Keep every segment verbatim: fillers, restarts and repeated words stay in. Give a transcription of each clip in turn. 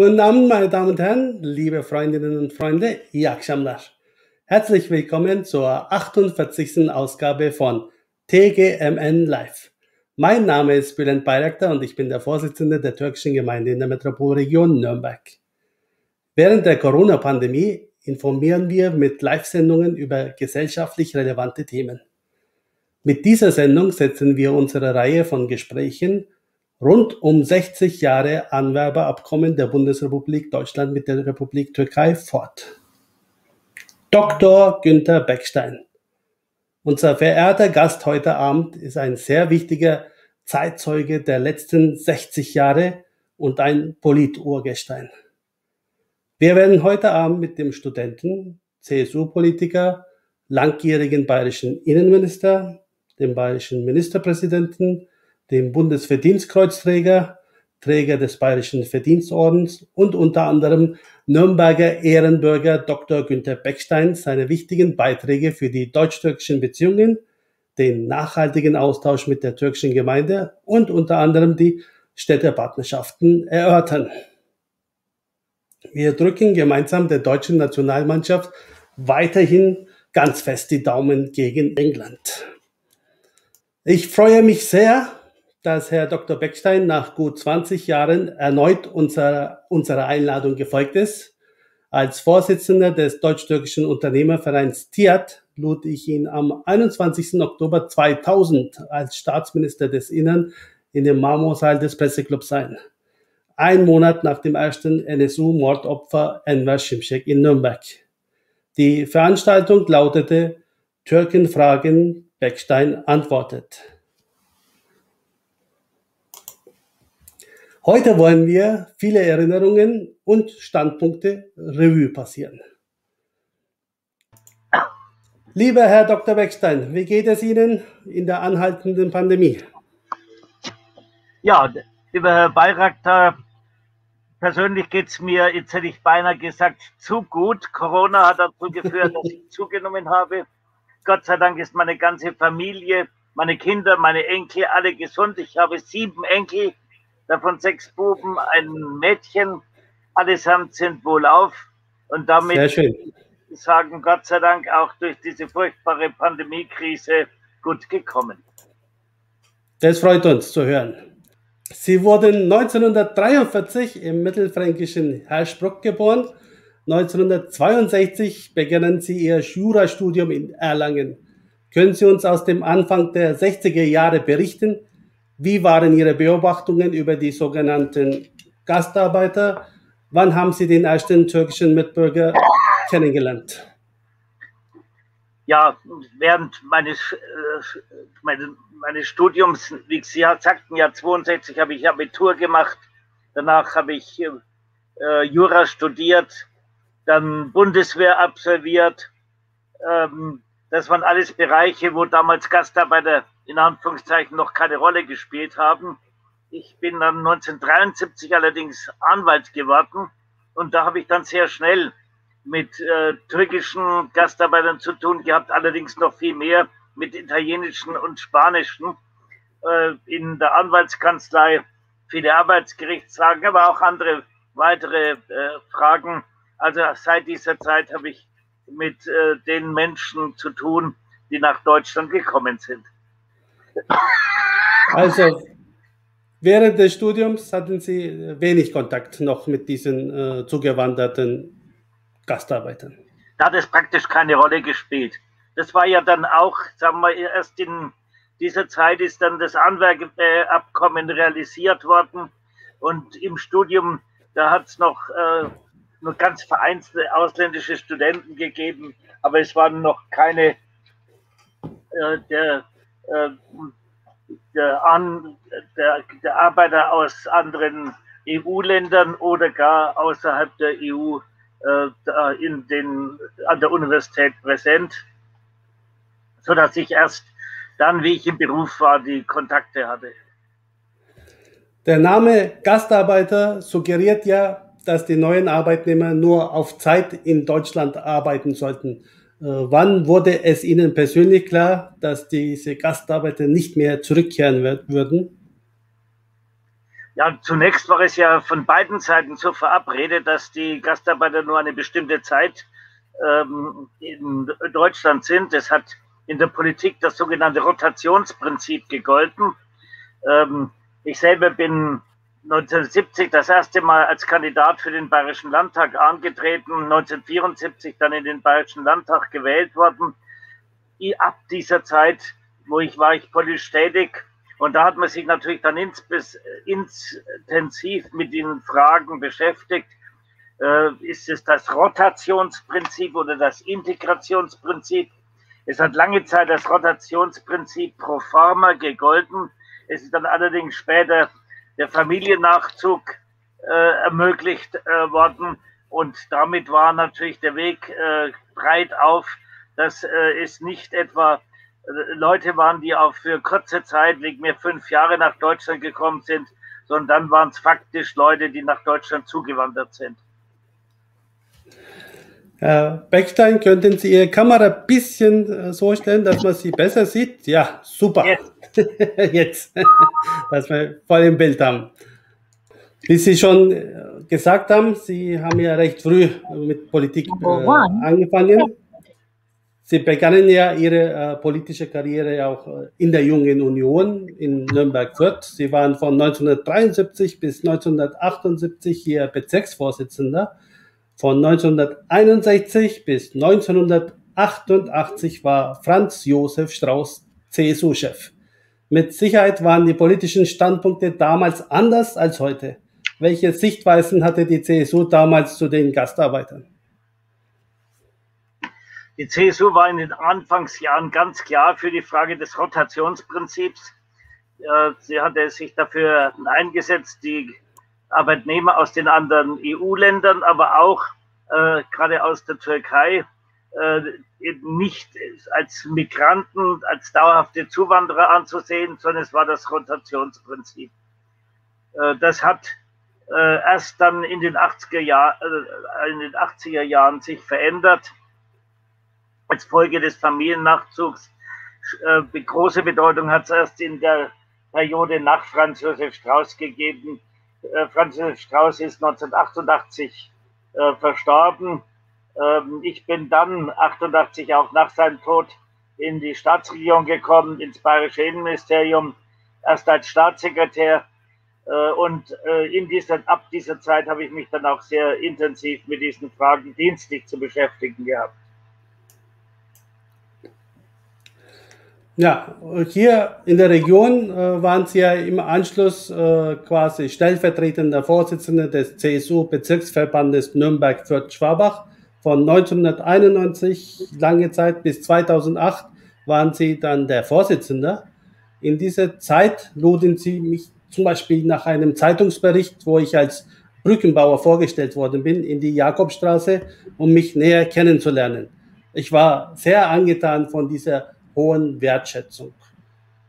Guten Abend, meine Damen und Herren, liebe Freundinnen und Freunde, iyi akşamlar. Herzlich willkommen zur achtundvierzigsten Ausgabe von T G M N Live. Mein Name ist Bülent Bayraktar und ich bin der Vorsitzende der türkischen Gemeinde in der Metropolregion Nürnberg. Während der Corona-Pandemie informieren wir mit Live-Sendungen über gesellschaftlich relevante Themen. Mit dieser Sendung setzen wir unsere Reihe von Gesprächen rund um sechzig Jahre Anwerbeabkommen der Bundesrepublik Deutschland mit der Republik Türkei fort. Doktor Günther Beckstein. Unser verehrter Gast heute Abend ist ein sehr wichtiger Zeitzeuge der letzten sechzig Jahre und ein Politurgestein. Wir werden heute Abend mit dem Studenten, C S U-Politiker, langjährigen bayerischen Innenminister, dem bayerischen Ministerpräsidenten, dem Bundesverdienstkreuzträger, Träger des Bayerischen Verdienstordens und unter anderem Nürnberger Ehrenbürger Doktor Günther Beckstein seine wichtigen Beiträge für die deutsch-türkischen Beziehungen, den nachhaltigen Austausch mit der türkischen Gemeinde und unter anderem die Städtepartnerschaften erörtern. Wir drücken gemeinsam der deutschen Nationalmannschaft weiterhin ganz fest die Daumen gegen England. Ich freue mich sehr, dass Herr Doktor Beckstein nach gut zwanzig Jahren erneut unserer, unserer Einladung gefolgt ist. Als Vorsitzender des deutsch-türkischen Unternehmervereins T I A T lud ich ihn am einundzwanzigsten Oktober zweitausend als Staatsminister des Innern in den Marmorsaal des Presseclubs ein. Ein Monat nach dem ersten N S U-Mordopfer Enver Şimşek in Nürnberg. Die Veranstaltung lautete Türken fragen, Beckstein antwortet. Heute wollen wir viele Erinnerungen und Standpunkte Revue passieren. Lieber Herr Doktor Beckstein, wie geht es Ihnen in der anhaltenden Pandemie? Ja, lieber Herr Bayraktar, persönlich geht es mir, jetzt hätte ich beinahe gesagt, zu gut. Corona hat dazu geführt, dass ich zugenommen habe. Gott sei Dank ist meine ganze Familie, meine Kinder, meine Enkel alle gesund. Ich habe sieben Enkel. Davon sechs Buben, ein Mädchen, allesamt sind wohlauf. Und damit sagen Gott sei Dank auch durch diese furchtbare Pandemiekrise gut gekommen. Das freut uns zu hören. Sie wurden neunzehnhundertdreiundvierzig im mittelfränkischen Hirschbruck geboren. neunzehnhundertzweiundsechzig begannen Sie Ihr Jurastudium in Erlangen. Können Sie uns aus dem Anfang der sechziger Jahre berichten? Wie waren Ihre Beobachtungen über die sogenannten Gastarbeiter? Wann haben Sie den ersten türkischen Mitbürger kennengelernt? Ja, während meines, meines, meines Studiums, wie Sie sagten, ja, zweiundsechzig habe ich Abitur gemacht. Danach habe ich äh, Jura studiert, dann Bundeswehr absolviert. Ähm, das waren alles Bereiche, wo damals Gastarbeiter in Anführungszeichen noch keine Rolle gespielt haben. Ich bin dann neunzehnhundertdreiundsiebzig allerdings Anwalt geworden und da habe ich dann sehr schnell mit äh, türkischen Gastarbeitern zu tun gehabt, allerdings noch viel mehr mit italienischen und spanischen äh, in der Anwaltskanzlei, viele Arbeitsgerichtsfragen, aber auch andere weitere äh, Fragen. Also seit dieser Zeit habe ich mit äh, den Menschen zu tun, die nach Deutschland gekommen sind. Also, während des Studiums hatten Sie wenig Kontakt noch mit diesen äh, zugewanderten Gastarbeitern. Da hat es praktisch keine Rolle gespielt. Das war ja dann auch, sagen wir, erst in dieser Zeit ist dann das Anwerbeabkommen realisiert worden. Und im Studium, da hat es noch äh, nur ganz vereinzelte ausländische Studenten gegeben, aber es waren noch keine äh, der Der, An, der, der Arbeiter aus anderen E U-Ländern oder gar außerhalb der E U äh, in den, an der Universität präsent, sodass ich erst dann, wie ich im Beruf war, die Kontakte hatte. Der Name Gastarbeiter suggeriert ja, dass die neuen Arbeitnehmer nur auf Zeit in Deutschland arbeiten sollten. Wann wurde es Ihnen persönlich klar, dass diese Gastarbeiter nicht mehr zurückkehren würden? Ja, zunächst war es ja von beiden Seiten so verabredet, dass die Gastarbeiter nur eine bestimmte Zeit ähm, in Deutschland sind. Es hat in der Politik das sogenannte Rotationsprinzip gegolten. Ähm, ich selber bin neunzehnhundertsiebzig das erste Mal als Kandidat für den Bayerischen Landtag angetreten, neunzehnhundertvierundsiebzig dann in den Bayerischen Landtag gewählt worden. Ab dieser Zeit, wo ich war, ich politisch tätig. Und da hat man sich natürlich dann ins, ins, intensiv mit den Fragen beschäftigt. Äh, ist es das Rotationsprinzip oder das Integrationsprinzip? Es hat lange Zeit das Rotationsprinzip pro forma gegolten. Es ist dann allerdings später der Familiennachzug äh, ermöglicht äh, worden. Und damit war natürlich der Weg äh, breit auf, dass äh, es nicht etwa Leute waren, die auch für kurze Zeit, wegen mir fünf Jahre, nach Deutschland gekommen sind, sondern dann waren es faktisch Leute, die nach Deutschland zugewandert sind. Herr Beckstein, könnten Sie Ihre Kamera ein bisschen so stellen, dass man sie besser sieht? Ja, super. Jetzt. Jetzt. Dass wir voll im Bild haben. Wie Sie schon gesagt haben, Sie haben ja recht früh mit Politik äh, angefangen. Sie begannen ja Ihre äh, politische Karriere auch äh, in der Jungen Union in Nürnberg-Fürth. Sie waren von neunzehnhundertdreiundsiebzig bis neunzehnhundertachtundsiebzig hier Bezirksvorsitzender. Von neunzehnhunderteinundsechzig bis neunzehnhundertachtundachtzig war Franz Josef Strauß C S U-Chef. Mit Sicherheit waren die politischen Standpunkte damals anders als heute. Welche Sichtweisen hatte die C S U damals zu den Gastarbeitern? Die C S U war in den Anfangsjahren ganz klar für die Frage des Rotationsprinzips. Sie hatte sich dafür eingesetzt, die Arbeitnehmer aus den anderen E U-Ländern, aber auch äh, gerade aus der Türkei, äh, nicht als Migranten, als dauerhafte Zuwanderer anzusehen, sondern es war das Rotationsprinzip. Äh, das hat äh, erst dann in den achtziger Jahren sich verändert. Als Folge des Familiennachzugs äh, große Bedeutung hat es erst in der Periode nach Franz Josef Strauß gegeben. Äh, Franz Josef Strauß ist neunzehnhundertachtundachtzig äh, verstorben. Ähm, ich bin dann achtundachtzig auch nach seinem Tod in die Staatsregierung gekommen, ins Bayerische Innenministerium, erst als Staatssekretär. Äh, und äh, in dieser, ab dieser Zeit habe ich mich dann auch sehr intensiv mit diesen Fragen dienstlich zu beschäftigen gehabt. Ja, hier in der Region äh, waren Sie ja im Anschluss äh, quasi stellvertretender Vorsitzender des C S U-Bezirksverbandes Nürnberg-Fürth-Schwabach. Von neunzehnhunderteinundneunzig, lange Zeit, bis zweitausendacht waren Sie dann der Vorsitzende. In dieser Zeit luden Sie mich zum Beispiel nach einem Zeitungsbericht, wo ich als Brückenbauer vorgestellt worden bin, in die Jakobstraße, um mich näher kennenzulernen. Ich war sehr angetan von dieser hohen Wertschätzung.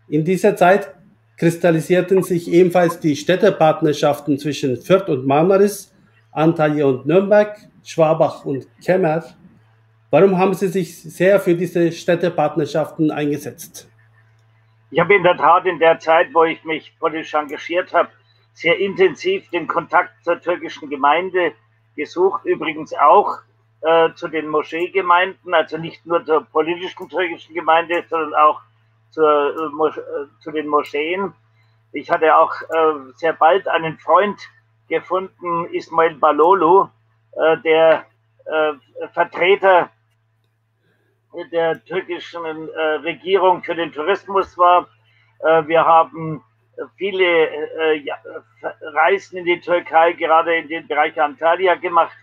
In dieser Zeit kristallisierten sich ebenfalls die Städtepartnerschaften zwischen Fürth und Marmaris, Antalya und Nürnberg, Schwabach und Kemer. Warum haben Sie sich sehr für diese Städtepartnerschaften eingesetzt? Ich habe in der Tat in der Zeit, wo ich mich politisch engagiert habe, sehr intensiv den Kontakt zur türkischen Gemeinde gesucht, übrigens auch Äh, zu den Moscheegemeinden, also nicht nur zur politischen türkischen Gemeinde, sondern auch zur, äh, Mosch äh, zu den Moscheen. Ich hatte auch äh, sehr bald einen Freund gefunden, Ismail Baloglu, äh, der äh, Vertreter der türkischen äh, Regierung für den Tourismus war. Äh, wir haben viele äh, Reisen in die Türkei, gerade in den Bereich Antalya gemacht.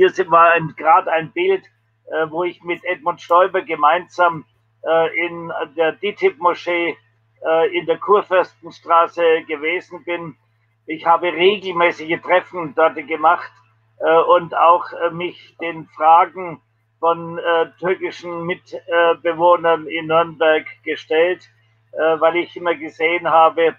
Hier war gerade ein Bild, äh, wo ich mit Edmund Stoiber gemeinsam äh, in der D I T I B-Moschee äh, in der Kurfürstenstraße gewesen bin. Ich habe regelmäßige Treffen dort gemacht äh, und auch äh, mich den Fragen von äh, türkischen Mitbewohnern in Nürnberg gestellt, äh, weil ich immer gesehen habe,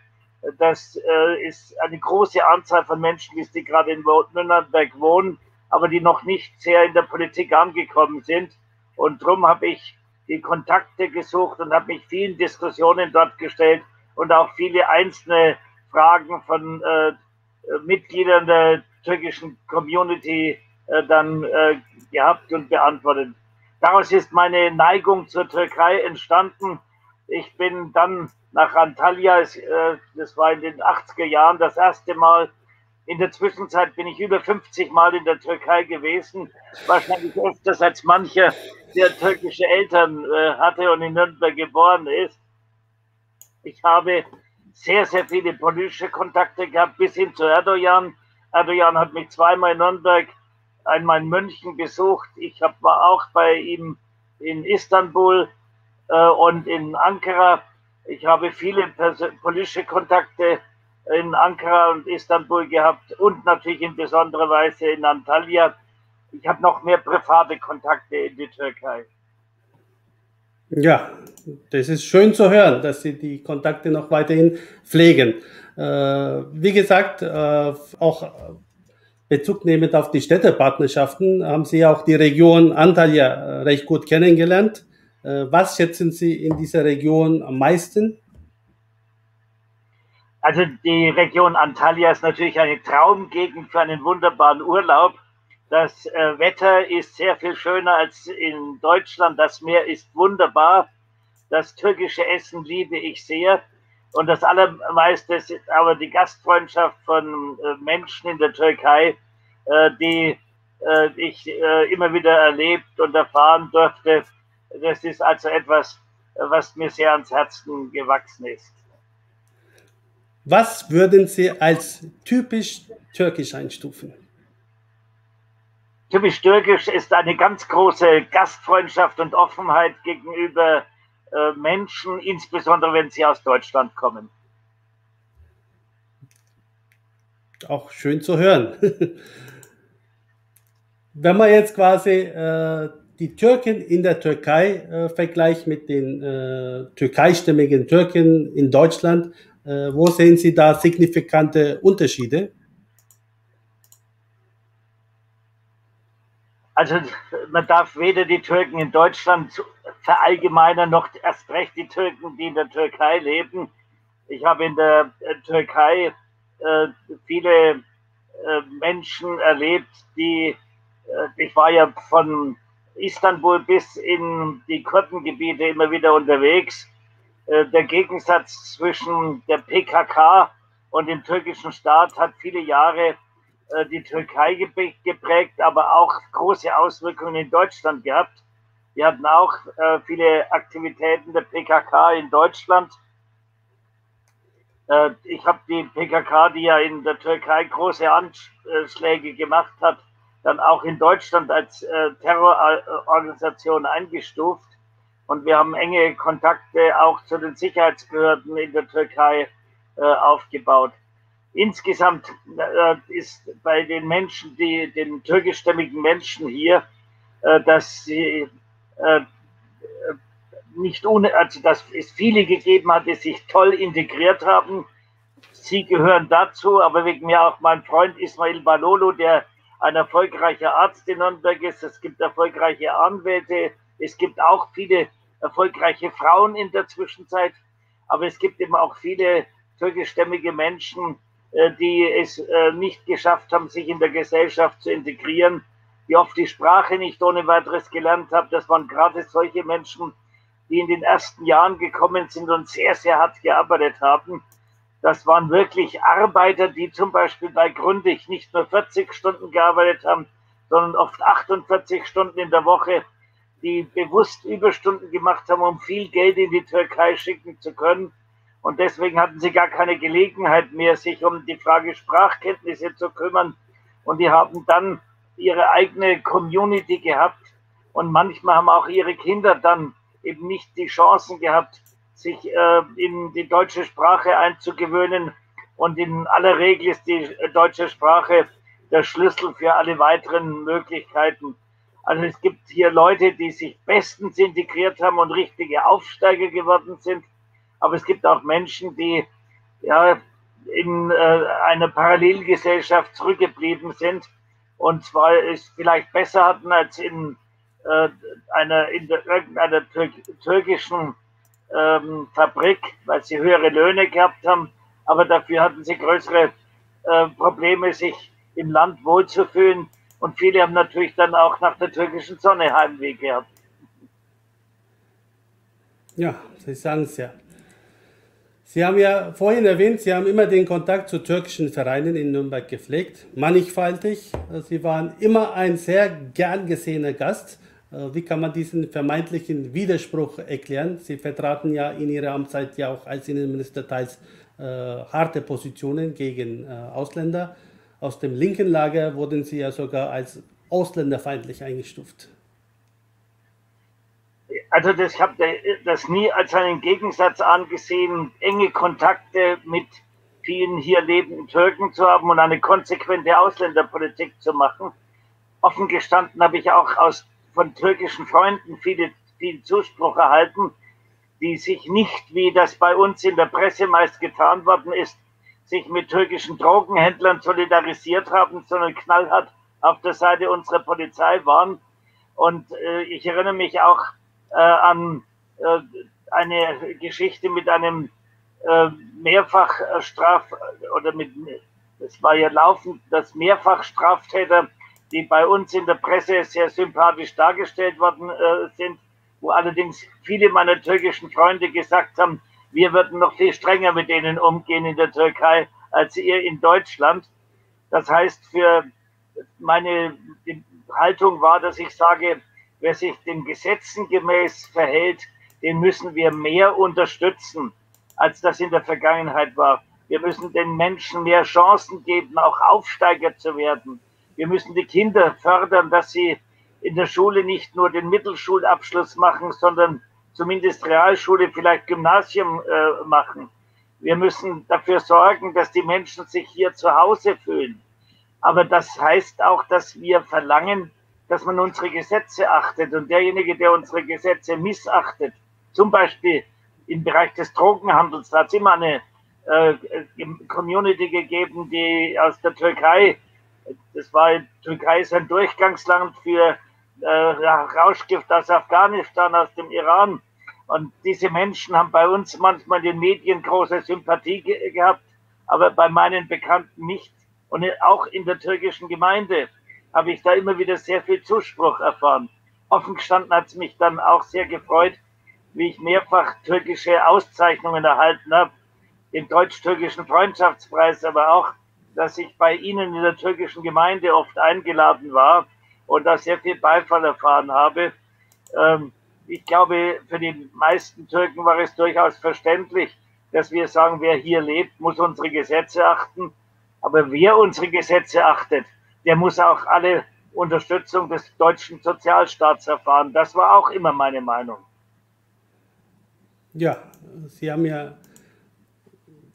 dass äh, es eine große Anzahl von Menschen ist, die gerade in Nürnberg wohnen, aber die noch nicht sehr in der Politik angekommen sind. Und darum habe ich die Kontakte gesucht und habe mich vielen Diskussionen dort gestellt und auch viele einzelne Fragen von äh, Mitgliedern der türkischen Community äh, dann äh, gehabt und beantwortet. Daraus ist meine Neigung zur Türkei entstanden. Ich bin dann nach Antalya, äh, das war in den achtziger Jahren das erste Mal. In der Zwischenzeit bin ich über fünfzig Mal in der Türkei gewesen, wahrscheinlich öfters als mancher, der türkische Eltern äh, hatte und in Nürnberg geboren ist. Ich habe sehr, sehr viele politische Kontakte gehabt, bis hin zu Erdoğan. Erdoğan hat mich zweimal in Nürnberg, einmal in München besucht. Ich hab, war auch bei ihm in Istanbul äh, und in Ankara. Ich habe viele politische Kontakte in Ankara und Istanbul gehabt und natürlich in besonderer Weise in Antalya. Ich habe noch mehr private Kontakte in die Türkei. Ja, das ist schön zu hören, dass Sie die Kontakte noch weiterhin pflegen. Äh, wie gesagt, äh, auch Bezug nehmend auf die Städtepartnerschaften haben Sie ja auch die Region Antalya recht gut kennengelernt. Äh, was schätzen Sie in dieser Region am meisten? Also die Region Antalya ist natürlich eine Traumgegend für einen wunderbaren Urlaub. Das äh, Wetter ist sehr viel schöner als in Deutschland. Das Meer ist wunderbar. Das türkische Essen liebe ich sehr. Und das Allermeiste ist aber die Gastfreundschaft von äh, Menschen in der Türkei, äh, die äh, ich äh, immer wieder erlebt und erfahren durfte. Das ist also etwas, was mir sehr ans Herzen gewachsen ist. Was würden Sie als typisch türkisch einstufen? Typisch türkisch ist eine ganz große Gastfreundschaft und Offenheit gegenüber äh, Menschen, insbesondere wenn sie aus Deutschland kommen. Auch schön zu hören. Wenn man jetzt quasi äh, die Türken in der Türkei äh, vergleicht mit den äh, türkeistämmigen Türken in Deutschland, äh, wo sehen Sie da signifikante Unterschiede? Also man darf weder die Türken in Deutschland verallgemeinern, noch erst recht die Türken, die in der Türkei leben. Ich habe in der Türkei äh, viele äh, Menschen erlebt, die, äh, ich war ja von Istanbul bis in die Kurdengebiete immer wieder unterwegs. Äh, der Gegensatz zwischen der P K K und dem türkischen Staat hat viele Jahre die Türkei geprägt, aber auch große Auswirkungen in Deutschland gehabt. Wir hatten auch äh, viele Aktivitäten der P K K in Deutschland. Äh, ich habe die P K K, die ja in der Türkei große Anschläge gemacht hat, dann auch in Deutschland als äh, Terrororganisation eingestuft. Und wir haben enge Kontakte auch zu den Sicherheitsbehörden in der Türkei äh, aufgebaut. Insgesamt äh, ist bei den Menschen, die, den türkischstämmigen Menschen hier, äh, dass sie äh, nicht ohne, also dass es viele gegeben hat, die sich toll integriert haben. Sie gehören dazu, aber wegen mir auch mein Freund Ismail Baloglu, der ein erfolgreicher Arzt in Nürnberg ist. Es gibt erfolgreiche Anwälte, es gibt auch viele erfolgreiche Frauen in der Zwischenzeit, aber es gibt eben auch viele türkischstämmige Menschen, die es nicht geschafft haben, sich in der Gesellschaft zu integrieren, die oft die Sprache nicht ohne weiteres gelernt haben. Das waren gerade solche Menschen, die in den ersten Jahren gekommen sind und sehr, sehr hart gearbeitet haben. Das waren wirklich Arbeiter, die zum Beispiel bei Grundig nicht nur vierzig Stunden gearbeitet haben, sondern oft achtundvierzig Stunden in der Woche, die bewusst Überstunden gemacht haben, um viel Geld in die Türkei schicken zu können. Und deswegen hatten sie gar keine Gelegenheit mehr, sich um die Frage Sprachkenntnisse zu kümmern. Und die haben dann ihre eigene Community gehabt. Und manchmal haben auch ihre Kinder dann eben nicht die Chancen gehabt, sich äh, in die deutsche Sprache einzugewöhnen. Und in aller Regel ist die deutsche Sprache der Schlüssel für alle weiteren Möglichkeiten. Also es gibt hier Leute, die sich bestens integriert haben und richtige Aufsteiger geworden sind. Aber es gibt auch Menschen, die ja, in äh, einer Parallelgesellschaft zurückgeblieben sind und zwar es vielleicht besser hatten als in, äh, einer, in der, irgendeiner Tür türkischen ähm, Fabrik, weil sie höhere Löhne gehabt haben, aber dafür hatten sie größere äh, Probleme, sich im Land wohlzufühlen. Und viele haben natürlich dann auch nach der türkischen Sonne Heimweh gehabt. Ja, Sie sagen es ja. Sie haben ja vorhin erwähnt, Sie haben immer den Kontakt zu türkischen Vereinen in Nürnberg gepflegt, mannigfaltig. Sie waren immer ein sehr gern gesehener Gast. Wie kann man diesen vermeintlichen Widerspruch erklären? Sie vertraten ja in Ihrer Amtszeit ja auch als Innenminister teils äh, harte Positionen gegen äh, Ausländer. Aus dem linken Lager wurden Sie ja sogar als ausländerfeindlich eingestuft. Also das, ich habe das nie als einen Gegensatz angesehen, enge Kontakte mit vielen hier lebenden Türken zu haben und eine konsequente Ausländerpolitik zu machen. Offen gestanden habe ich auch aus, von türkischen Freunden viele, viel Zuspruch erhalten, die sich nicht, wie das bei uns in der Presse meist getan worden ist, sich mit türkischen Drogenhändlern solidarisiert haben, sondern knallhart auf der Seite unserer Polizei waren. Und äh, ich erinnere mich auch äh, an äh, eine Geschichte mit einem äh, Mehrfachstraf, oder mit, das war ja laufend, dass Mehrfachstraftäter, die bei uns in der Presse sehr sympathisch dargestellt worden äh, sind, wo allerdings viele meiner türkischen Freunde gesagt haben, wir würden noch viel strenger mit denen umgehen in der Türkei als ihr in Deutschland. Das heißt, für meine Haltung war, dass ich sage, wer sich den Gesetzen gemäß verhält, den müssen wir mehr unterstützen, als das in der Vergangenheit war. Wir müssen den Menschen mehr Chancen geben, auch Aufsteiger zu werden. Wir müssen die Kinder fördern, dass sie in der Schule nicht nur den Mittelschulabschluss machen, sondern zumindest Realschule, vielleicht Gymnasium äh, machen. Wir müssen dafür sorgen, dass die Menschen sich hier zu Hause fühlen. Aber das heißt auch, dass wir verlangen, dass man unsere Gesetze achtet. Und derjenige, der unsere Gesetze missachtet, zum Beispiel im Bereich des Drogenhandels, da hat es immer eine äh, Community gegeben, die aus der Türkei, das war, Türkei ist ein Durchgangsland für äh, Rauschgift aus Afghanistan, aus dem Iran. Und diese Menschen haben bei uns manchmal in den Medien große Sympathie ge gehabt, aber bei meinen Bekannten nicht. Und auch in der türkischen Gemeinde habe ich da immer wieder sehr viel Zuspruch erfahren. Offen gestanden hat es mich dann auch sehr gefreut, wie ich mehrfach türkische Auszeichnungen erhalten habe, den deutsch-türkischen Freundschaftspreis, aber auch, dass ich bei Ihnen in der türkischen Gemeinde oft eingeladen war und da sehr viel Beifall erfahren habe. Ähm, ich glaube, für die meisten Türken war es durchaus verständlich, dass wir sagen, wer hier lebt, muss unsere Gesetze achten. Aber wer unsere Gesetze achtet, der muss auch alle Unterstützung des deutschen Sozialstaats erfahren. Das war auch immer meine Meinung. Ja, Sie haben ja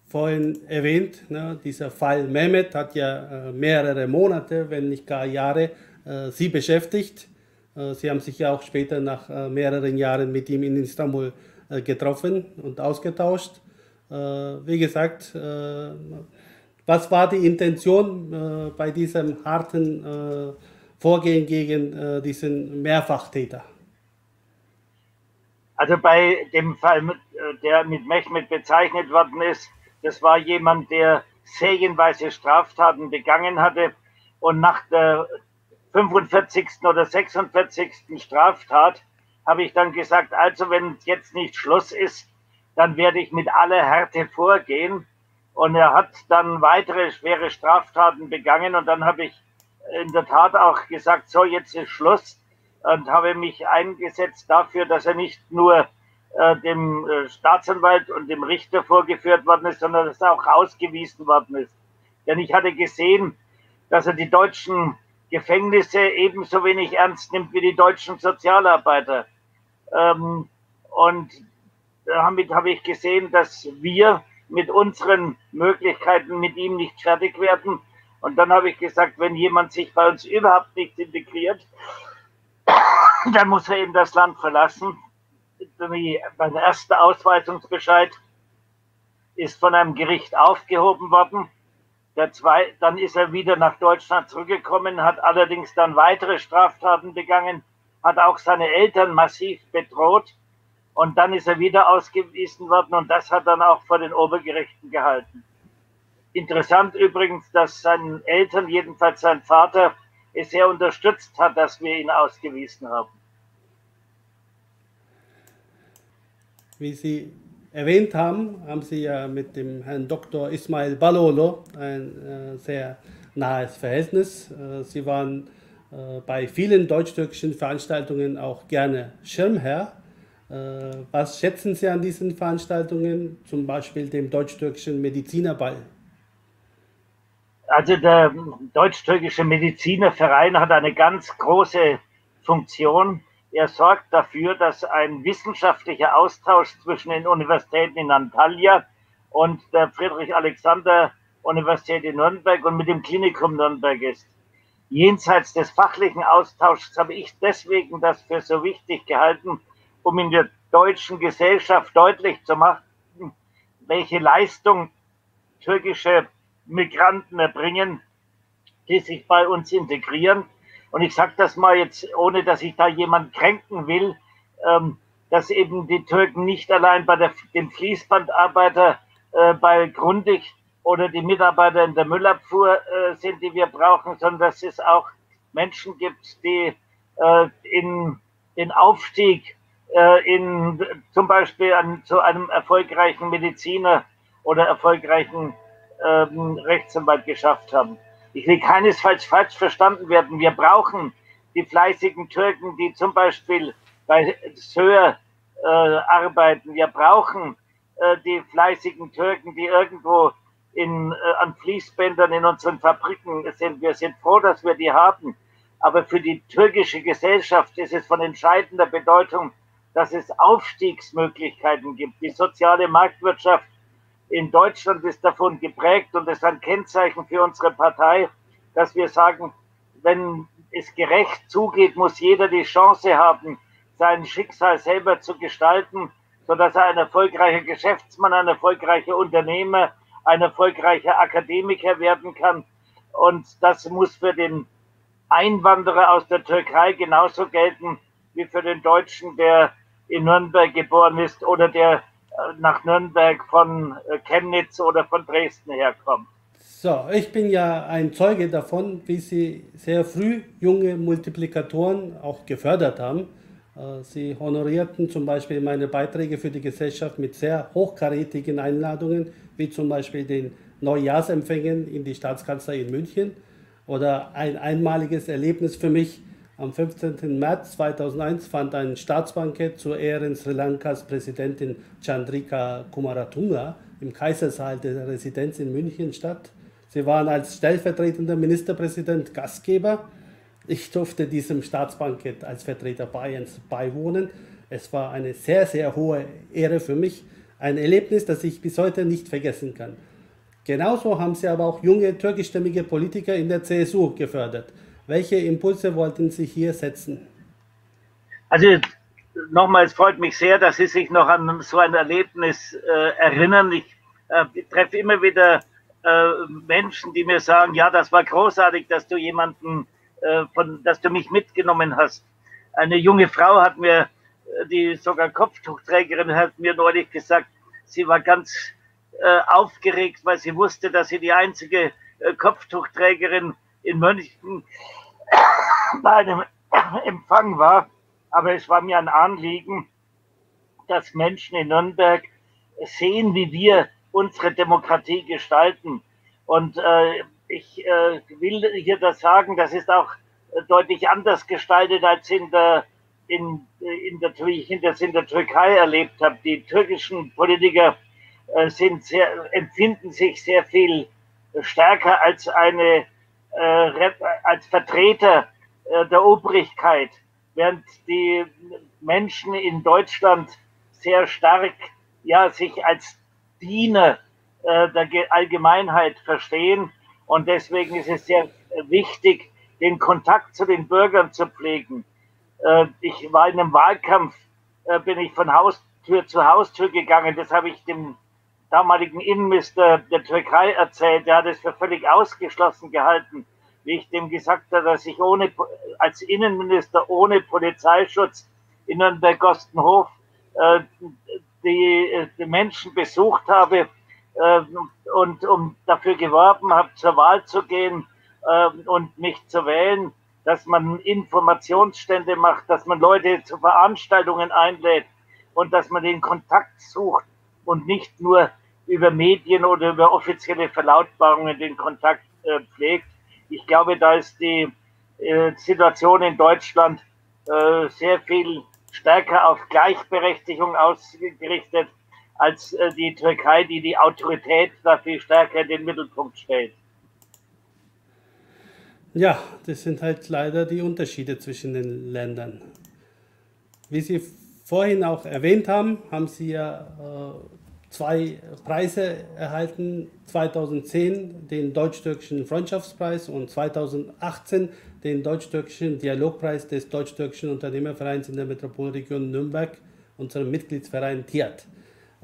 vorhin erwähnt, ne, dieser Fall Mehmet hat ja äh, mehrere Monate, wenn nicht gar Jahre, äh, Sie beschäftigt. Äh, Sie haben sich ja auch später nach äh, mehreren Jahren mit ihm in Istanbul äh, getroffen und ausgetauscht. Äh, wie gesagt, äh, was war die Intention äh, bei diesem harten äh, Vorgehen gegen äh, diesen Mehrfachtäter? Also bei dem Fall, mit, der mit Mehmet bezeichnet worden ist, das war jemand, der serienweise Straftaten begangen hatte und nach der fünfundvierzigsten oder sechsundvierzigsten Straftat habe ich dann gesagt, also wenn jetzt nicht Schluss ist, dann werde ich mit aller Härte vorgehen. Und er hat dann weitere schwere Straftaten begangen und dann habe ich in der Tat auch gesagt, so jetzt ist Schluss, und habe mich eingesetzt dafür, dass er nicht nur äh, dem äh, Staatsanwalt und dem Richter vorgeführt worden ist, sondern dass er auch ausgewiesen worden ist. Denn ich hatte gesehen, dass er die deutschen Gefängnisse ebenso wenig ernst nimmt wie die deutschen Sozialarbeiter. Ähm, und damit habe ich gesehen, dass wir mit unseren Möglichkeiten mit ihm nicht fertig werden. Und dann habe ich gesagt, wenn jemand sich bei uns überhaupt nicht integriert, dann muss er eben das Land verlassen. Mein erster Ausweisungsbescheid ist von einem Gericht aufgehoben worden. Der zwei, dann ist er wieder nach Deutschland zurückgekommen, hat allerdings dann weitere Straftaten begangen, hat auch seine Eltern massiv bedroht. Und dann ist er wieder ausgewiesen worden und das hat dann auch vor den Obergerichten gehalten. Interessant übrigens, dass seinen Eltern, jedenfalls sein Vater, es sehr unterstützt hat, dass wir ihn ausgewiesen haben. Wie Sie erwähnt haben, haben Sie ja mit dem Herrn Doktor Ismail Baloglu ein äh, sehr nahes Verhältnis. Äh, Sie waren äh, bei vielen deutsch-türkischen Veranstaltungen auch gerne Schirmherr. Äh, was schätzen Sie an diesen Veranstaltungen, zum Beispiel dem deutsch-türkischen Medizinerball? Also der deutsch-türkische Medizinerverein hat eine ganz große Funktion. Er sorgt dafür, dass ein wissenschaftlicher Austausch zwischen den Universitäten in Antalya und der Friedrich-Alexander-Universität in Nürnberg und mit dem Klinikum Nürnberg ist. Jenseits des fachlichen Austauschs habe ich deswegen das für so wichtig gehalten, um in der deutschen Gesellschaft deutlich zu machen, welche Leistung türkische Migranten erbringen, die sich bei uns integrieren. Und ich sage das mal jetzt, ohne dass ich da jemand kränken will, ähm, dass eben die Türken nicht allein bei der, den Fließbandarbeiter äh, bei Grundig oder die Mitarbeiter in der Müllabfuhr äh, sind, die wir brauchen, sondern dass es auch Menschen gibt, die äh, in den Aufstieg äh, in zum Beispiel an, zu einem erfolgreichen Mediziner oder erfolgreichen Ähm, Rechtsanwalt geschafft haben. Ich will keinesfalls falsch verstanden werden. Wir brauchen die fleißigen Türken, die zum Beispiel bei Söder äh, arbeiten. Wir brauchen äh, die fleißigen Türken, die irgendwo in, äh, an Fließbändern in unseren Fabriken sind. Wir sind froh, dass wir die haben. Aber für die türkische Gesellschaft ist es von entscheidender Bedeutung, dass es Aufstiegsmöglichkeiten gibt. Die soziale Marktwirtschaft in Deutschland ist davon geprägt, und das ist ein Kennzeichen für unsere Partei, dass wir sagen, wenn es gerecht zugeht, muss jeder die Chance haben, sein Schicksal selber zu gestalten, sodass er ein erfolgreicher Geschäftsmann, ein erfolgreicher Unternehmer, ein erfolgreicher Akademiker werden kann. Und das muss für den Einwanderer aus der Türkei genauso gelten wie für den Deutschen, der in Nürnberg geboren ist oder der nach Nürnberg von Chemnitz oder von Dresden herkommt. So, ich bin ja ein Zeuge davon, wie Sie sehr früh junge Multiplikatoren auch gefördert haben. Sie honorierten zum Beispiel meine Beiträge für die Gesellschaft mit sehr hochkarätigen Einladungen, wie zum Beispiel den Neujahrsempfängen in die Staatskanzlei in München oder ein einmaliges Erlebnis für mich. Am fünfzehnten März zweitausendeins fand ein Staatsbankett zu Ehren Sri Lankas Präsidentin Chandrika Kumaratunga im Kaisersaal der Residenz in München statt. Sie waren als stellvertretender Ministerpräsident Gastgeber. Ich durfte diesem Staatsbankett als Vertreter Bayerns beiwohnen. Es war eine sehr, sehr hohe Ehre für mich. Ein Erlebnis, das ich bis heute nicht vergessen kann. Genauso haben Sie aber auch junge türkischstämmige Politiker in der C S U gefördert. Welche Impulse wollten Sie hier setzen? Also nochmals, freut mich sehr, dass Sie sich noch an so ein Erlebnis äh, erinnern. Ich äh, treffe immer wieder äh, Menschen, die mir sagen, ja, das war großartig, dass du jemanden, äh, von, dass du mich mitgenommen hast. Eine junge Frau hat mir, die sogar Kopftuchträgerin hat mir neulich gesagt, sie war ganz äh, aufgeregt, weil sie wusste, dass sie die einzige äh, Kopftuchträgerin in München bei einem Empfang war, aber es war mir ein Anliegen, dass Menschen in Nürnberg sehen, wie wir unsere Demokratie gestalten. Und äh, ich äh, will hier das sagen, das ist auch deutlich anders gestaltet, als in der, in, in der, wie ich das in der Türkei erlebt habe. Die türkischen Politiker äh, sind sehr, empfinden sich sehr viel stärker als eine als Vertreter der Obrigkeit, während die Menschen in Deutschland sehr stark ja, sich als Diener äh, der Allgemeinheit verstehen. Und deswegen ist es sehr wichtig, den Kontakt zu den Bürgern zu pflegen. Äh, ich war in einem Wahlkampf, äh, bin ich von Haustür zu Haustür gegangen. Das habe ich dem damaligen Innenminister der Türkei erzählt, der hat es für völlig ausgeschlossen gehalten, wie ich dem gesagt habe, dass ich ohne, als Innenminister ohne Polizeischutz in Nürnberg-Gostenhof äh, die, die Menschen besucht habe, äh, und um dafür geworben habe, zur Wahl zu gehen äh, und mich zu wählen, dass man Informationsstände macht, dass man Leute zu Veranstaltungen einlädt und dass man den Kontakt sucht und nicht nur über Medien oder über offizielle Verlautbarungen den Kontakt äh, pflegt. Ich glaube, da ist die äh, Situation in Deutschland äh, sehr viel stärker auf Gleichberechtigung ausgerichtet als äh, die Türkei, die die Autorität da viel stärker in den Mittelpunkt stellt. Ja, das sind halt leider die Unterschiede zwischen den Ländern. Wie Sie vorhin auch erwähnt haben, haben Sie ja äh, zwei Preise erhalten, zweitausendzehn den deutsch-türkischen Freundschaftspreis und zweitausendachtzehn den deutsch-türkischen Dialogpreis des deutsch-türkischen Unternehmervereins in der Metropolregion Nürnberg, unserem Mitgliedsverein T I A T.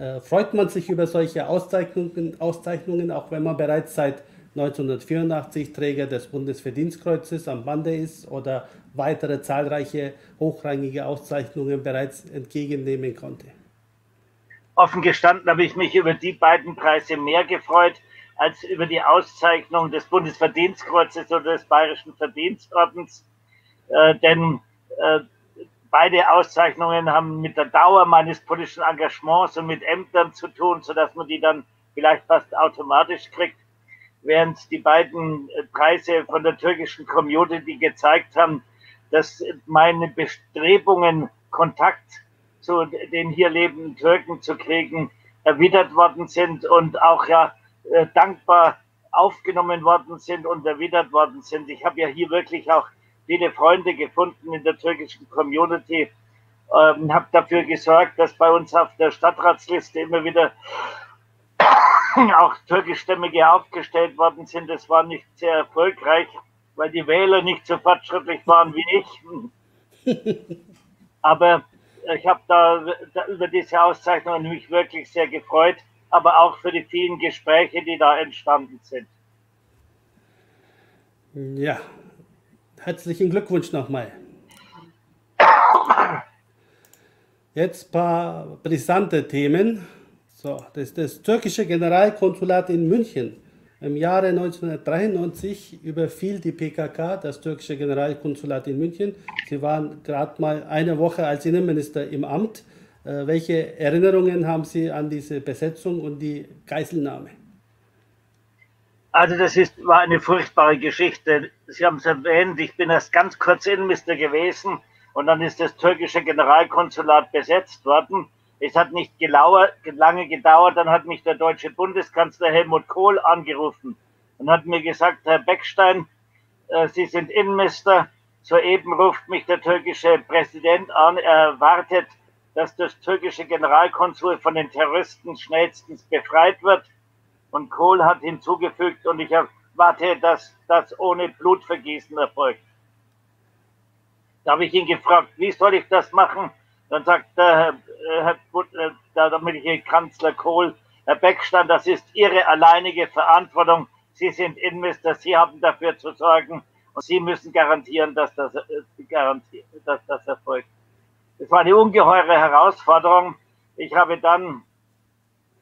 Äh, freut man sich über solche Auszeichnungen, Auszeichnungen, auch wenn man bereits seit neunzehnhundertvierundachtzig Träger des Bundesverdienstkreuzes am Bande ist oder weitere zahlreiche hochrangige Auszeichnungen bereits entgegennehmen konnte? Offen gestanden habe ich mich über die beiden Preise mehr gefreut als über die Auszeichnung des Bundesverdienstkreuzes oder des Bayerischen Verdienstordens, äh, denn äh, beide Auszeichnungen haben mit der Dauer meines politischen Engagements und mit Ämtern zu tun, sodass man die dann vielleicht fast automatisch kriegt. Während die beiden Preise von der türkischen Community gezeigt haben, dass meine Bestrebungen, Kontakt zu den hier lebenden Türken zu kriegen, erwidert worden sind und auch ja dankbar aufgenommen worden sind und erwidert worden sind. Ich habe ja hier wirklich auch viele Freunde gefunden in der türkischen Community, ähm, habe dafür gesorgt, dass bei uns auf der Stadtratsliste immer wieder auch türkischstämmige aufgestellt worden sind. Das war nicht sehr erfolgreich, weil die Wähler nicht so fortschrittlich waren wie ich. Aber ich habe da, da über diese Auszeichnung mich wirklich sehr gefreut, aber auch für die vielen Gespräche, die da entstanden sind. Ja, herzlichen Glückwunsch nochmal. Jetzt ein paar brisante Themen. So, das, das türkische Generalkonsulat in München. Im Jahre neunzehnhundertdreiundneunzig überfiel die P K K das türkische Generalkonsulat in München. Sie waren gerade mal eine Woche als Innenminister im Amt. Äh, welche Erinnerungen haben Sie an diese Besetzung und die Geiselnahme? Also das ist, war eine furchtbare Geschichte. Sie haben es erwähnt, ich bin erst ganz kurz Innenminister gewesen und dann ist das türkische Generalkonsulat besetzt worden. Es hat nicht lange gedauert, dann hat mich der deutsche Bundeskanzler Helmut Kohl angerufen und hat mir gesagt, Herr Beckstein, äh, Sie sind Innenminister, soeben ruft mich der türkische Präsident an, er erwartet, dass das türkische Generalkonsul von den Terroristen schnellstens befreit wird. Und Kohl hat hinzugefügt, und ich erwarte, dass das ohne Blutvergießen erfolgt. Da habe ich ihn gefragt, wie soll ich das machen? Dann sagt der Herr, Herr, Herr Kanzler Kohl, Herr Beckstein, das ist Ihre alleinige Verantwortung. Sie sind Innenminister, Sie haben dafür zu sorgen und Sie müssen garantieren, dass das, dass das erfolgt. Es war eine ungeheure Herausforderung. Ich habe dann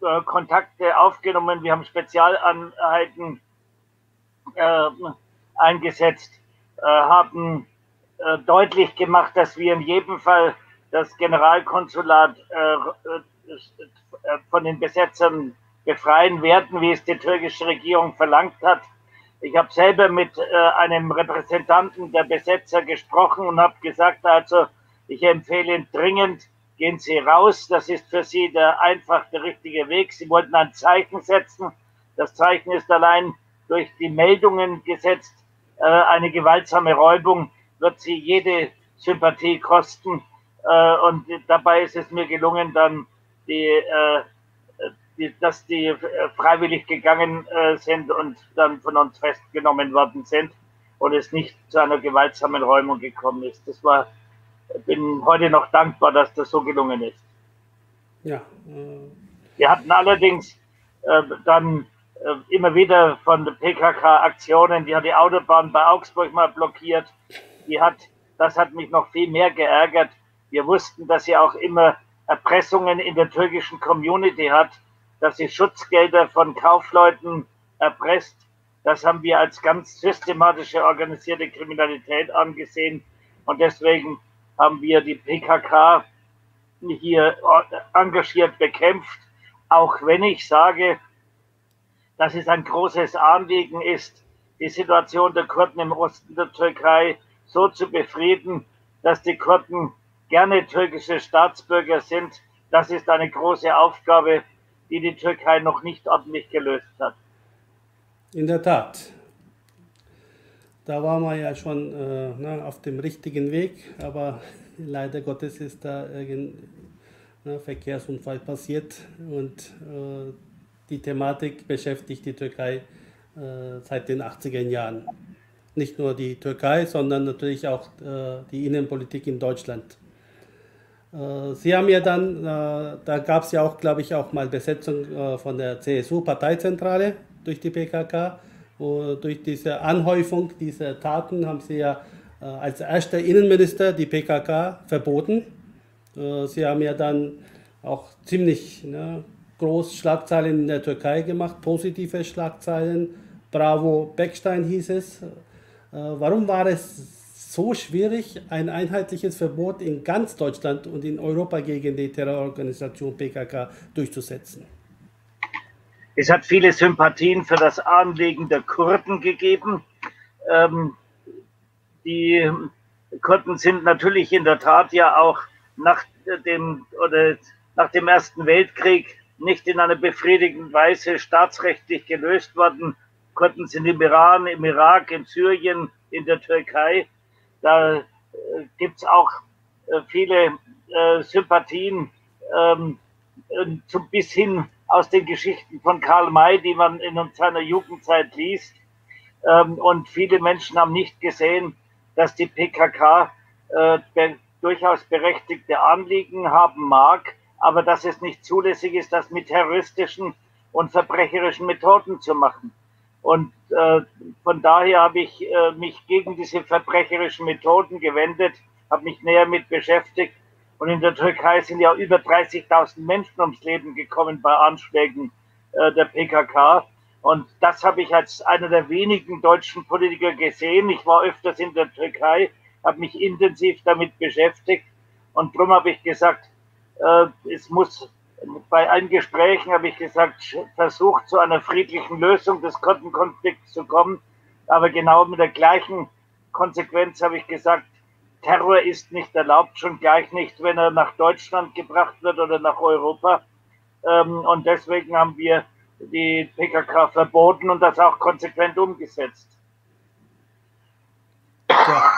äh, Kontakte aufgenommen, wir haben Spezialeinheiten äh, eingesetzt, äh, haben äh, deutlich gemacht, dass wir in jedem Fall das Generalkonsulat äh, von den Besetzern befreien werden, wie es die türkische Regierung verlangt hat. Ich habe selber mit äh, einem Repräsentanten der Besetzer gesprochen und habe gesagt, also ich empfehle Ihnen dringend, gehen Sie raus, das ist für Sie der einfach der richtige Weg. Sie wollten ein Zeichen setzen. Das Zeichen ist allein durch die Meldungen gesetzt. Äh, eine gewaltsame Räubung wird Sie jede Sympathie kosten. Und dabei ist es mir gelungen, dann die, die, dass die freiwillig gegangen sind und dann von uns festgenommen worden sind und es nicht zu einer gewaltsamen Räumung gekommen ist. Das war, bin heute noch dankbar, dass das so gelungen ist. Ja. Wir hatten allerdings dann immer wieder von der P K K Aktionen, die hat die Autobahn bei Augsburg mal blockiert. Die hat, das hat mich noch viel mehr geärgert. Wir wussten, dass sie auch immer Erpressungen in der türkischen Community hat. dass sie Schutzgelder von Kaufleuten erpresst. Das haben wir als ganz systematische organisierte Kriminalität angesehen. Und deswegen haben wir die P K K hier engagiert bekämpft. Auch wenn ich sage, dass es ein großes Anliegen ist, die Situation der Kurden im Osten der Türkei so zu befrieden, dass die Kurden gerne türkische Staatsbürger sind. Das ist eine große Aufgabe, die die Türkei noch nicht ordentlich gelöst hat. In der Tat. Da waren wir ja schon äh, ne, auf dem richtigen Weg, aber leider Gottes ist da irgendein ne, Verkehrsunfall passiert und äh, die Thematik beschäftigt die Türkei äh, seit den achtziger Jahren. Nicht nur die Türkei, sondern natürlich auch äh, die Innenpolitik in Deutschland. Äh, Sie haben ja dann, äh, da gab es ja auch, glaube ich, auch mal Besetzung äh, von der C S U-Parteizentrale. Durch die P K K, durch diese Anhäufung dieser Taten haben sie ja äh, als erster Innenminister die P K K verboten. Äh, sie haben ja dann auch ziemlich ne, groß Schlagzeilen in der Türkei gemacht, positive Schlagzeilen. Bravo Beckstein hieß es. Äh, warum war es so schwierig, ein einheitliches Verbot in ganz Deutschland und in Europa gegen die Terrororganisation P K K durchzusetzen? Es hat viele Sympathien für das Anliegen der Kurden gegeben. Ähm, die Kurden sind natürlich in der Tat ja auch nach dem, oder nach dem Ersten Weltkrieg nicht in einer befriedigenden Weise staatsrechtlich gelöst worden. Kurden sind im Iran, im Irak, in Syrien, in der Türkei. Da äh, gibt es auch äh, viele äh, Sympathien ähm, äh, bis hin aus den Geschichten von Karl May, die man in seiner Jugendzeit liest. Und viele Menschen haben nicht gesehen, dass die P K K durchaus berechtigte Anliegen haben mag, aber dass es nicht zulässig ist, das mit terroristischen und verbrecherischen Methoden zu machen. Und von daher habe ich mich gegen diese verbrecherischen Methoden gewendet, habe mich näher mit beschäftigt. Und in der Türkei sind ja über dreißigtausend Menschen ums Leben gekommen bei Anschlägen äh, der P K K. Und das habe ich als einer der wenigen deutschen Politiker gesehen. Ich war öfters in der Türkei, habe mich intensiv damit beschäftigt. Und darum habe ich gesagt, äh, es muss, bei allen Gesprächen habe ich gesagt, versucht zu einer friedlichen Lösung des Kurdenkonflikts zu kommen. Aber genau mit der gleichen Konsequenz habe ich gesagt, Terror ist nicht erlaubt, schon gleich nicht, wenn er nach Deutschland gebracht wird oder nach Europa. Und deswegen haben wir die P K K verboten und das auch konsequent umgesetzt. Ja.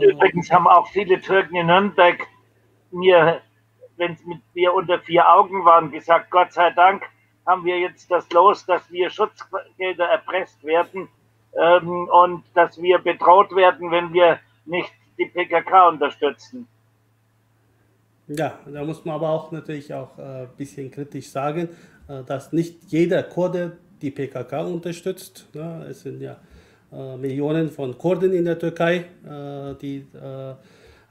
Übrigens haben auch viele Türken in Nürnberg mir, wenn sie mit mir unter vier Augen waren, gesagt, Gott sei Dank haben wir jetzt das Los, dass wir Schutzgelder erpresst werden und dass wir bedroht werden, wenn wir nicht die P K K unterstützen. Ja, da muss man aber auch natürlich auch ein äh, bisschen kritisch sagen, äh, dass nicht jeder Kurde die P K K unterstützt. Ne? Es sind ja äh, Millionen von Kurden in der Türkei, äh, die äh,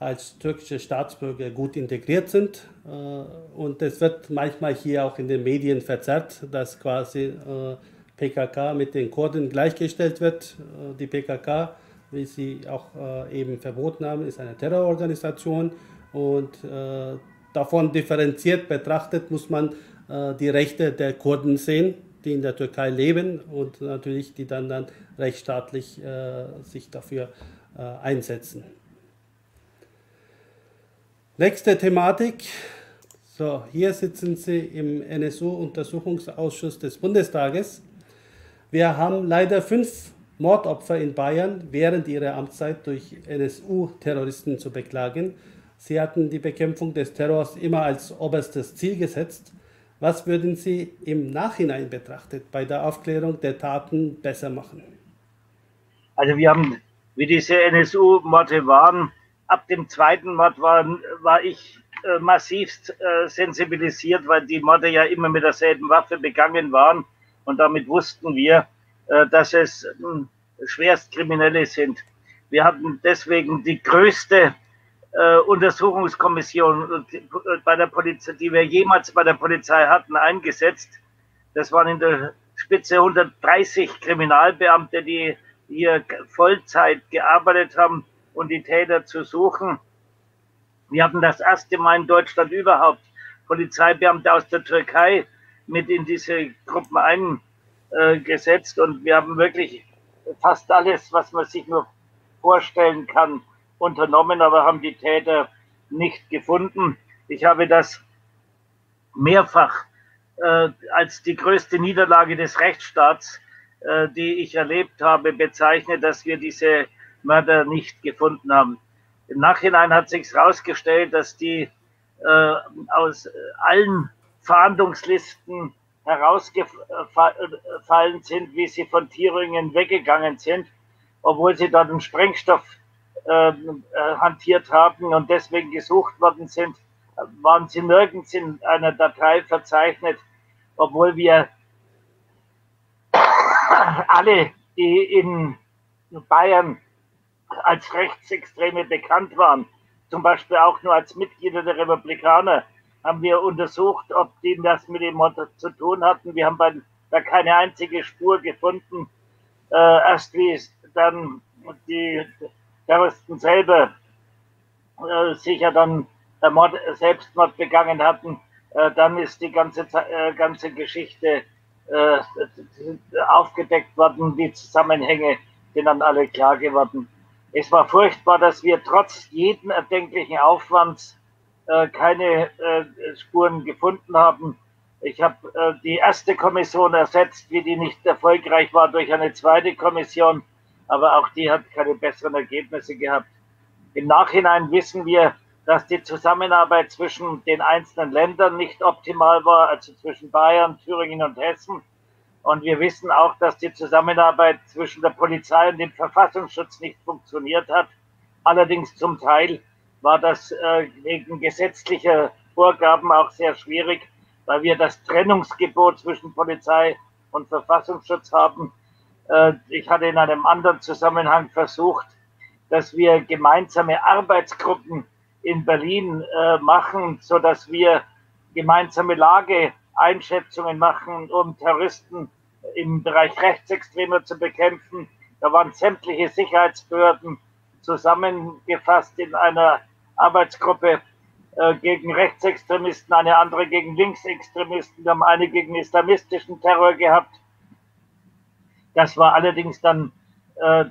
als türkische Staatsbürger gut integriert sind. Äh, und es wird manchmal hier auch in den Medien verzerrt, dass quasi äh, P K K mit den Kurden gleichgestellt wird, äh, die P K K. Wie sie auch äh, eben verboten haben, ist eine Terrororganisation und äh, davon differenziert betrachtet muss man äh, die Rechte der Kurden sehen, die in der Türkei leben und natürlich die dann, dann rechtsstaatlich äh, sich dafür äh, einsetzen. Nächste Thematik. So, hier sitzen Sie im N S U-Untersuchungsausschuss des Bundestages. Wir haben leider fünf Mordopfer in Bayern während ihrer Amtszeit durch N S U-Terroristen zu beklagen. Sie hatten die Bekämpfung des Terrors immer als oberstes Ziel gesetzt. Was würden Sie im Nachhinein betrachtet bei der Aufklärung der Taten besser machen? Also wir haben, wie diese N S U-Morde waren, ab dem zweiten Mord war, war ich äh, massivst äh, sensibilisiert, weil die Morde ja immer mit derselben Waffe begangen waren und damit wussten wir, dass es Schwerstkriminelle sind. Wir hatten deswegen die größte äh, Untersuchungskommission, bei der Polizei, die wir jemals bei der Polizei hatten, eingesetzt. Das waren in der Spitze hundertdreißig Kriminalbeamte, die hier Vollzeit gearbeitet haben, um die Täter zu suchen. Wir hatten das erste Mal in Deutschland überhaupt Polizeibeamte aus der Türkei mit in diese Gruppen eingesetzt. Und wir haben wirklich fast alles, was man sich nur vorstellen kann, unternommen, aber haben die Täter nicht gefunden. Ich habe das mehrfach äh, als die größte Niederlage des Rechtsstaats, äh, die ich erlebt habe, bezeichnet, dass wir diese Mörder nicht gefunden haben. Im Nachhinein hat sich herausgestellt, dass die äh, aus allen Fahndungslisten herausgefallen sind, wie sie von Thüringen weggegangen sind, obwohl sie dort einen Sprengstoff äh, hantiert haben und deswegen gesucht worden sind, waren sie nirgends in einer Datei verzeichnet, obwohl wir alle, die in Bayern als Rechtsextreme bekannt waren, zum Beispiel auch nur als Mitglieder der Republikaner, haben wir untersucht, ob die das mit dem Mord zu tun hatten. Wir haben bei, da keine einzige Spur gefunden. Äh, erst wie es dann die Terroristen selber äh, sicher dann äh, Mord, Selbstmord begangen hatten, äh, dann ist die ganze, äh, ganze Geschichte äh, aufgedeckt worden, die Zusammenhänge sind dann alle klar geworden. Es war furchtbar, dass wir trotz jeden erdenklichen Aufwands keine äh, Spuren gefunden haben. Ich habe äh, die erste Kommission ersetzt, wie die nicht erfolgreich war, durch eine zweite Kommission, aber auch die hat keine besseren Ergebnisse gehabt. Im Nachhinein wissen wir, dass die Zusammenarbeit zwischen den einzelnen Ländern nicht optimal war, also zwischen Bayern, Thüringen und Hessen. Und wir wissen auch, dass die Zusammenarbeit zwischen der Polizei und dem Verfassungsschutz nicht funktioniert hat, allerdings zum Teil war das äh, wegen gesetzlicher Vorgaben auch sehr schwierig, weil wir das Trennungsgebot zwischen Polizei und Verfassungsschutz haben. Äh, ich hatte in einem anderen Zusammenhang versucht, dass wir gemeinsame Arbeitsgruppen in Berlin äh, machen, sodass wir gemeinsame Lageeinschätzungen machen, um Terroristen im Bereich Rechtsextremer zu bekämpfen. Da waren sämtliche Sicherheitsbehörden zusammengefasst in einer Arbeitsgruppe äh, gegen Rechtsextremisten, eine andere gegen Linksextremisten, wir haben eine gegen islamistischen Terror gehabt. Das war allerdings dann äh,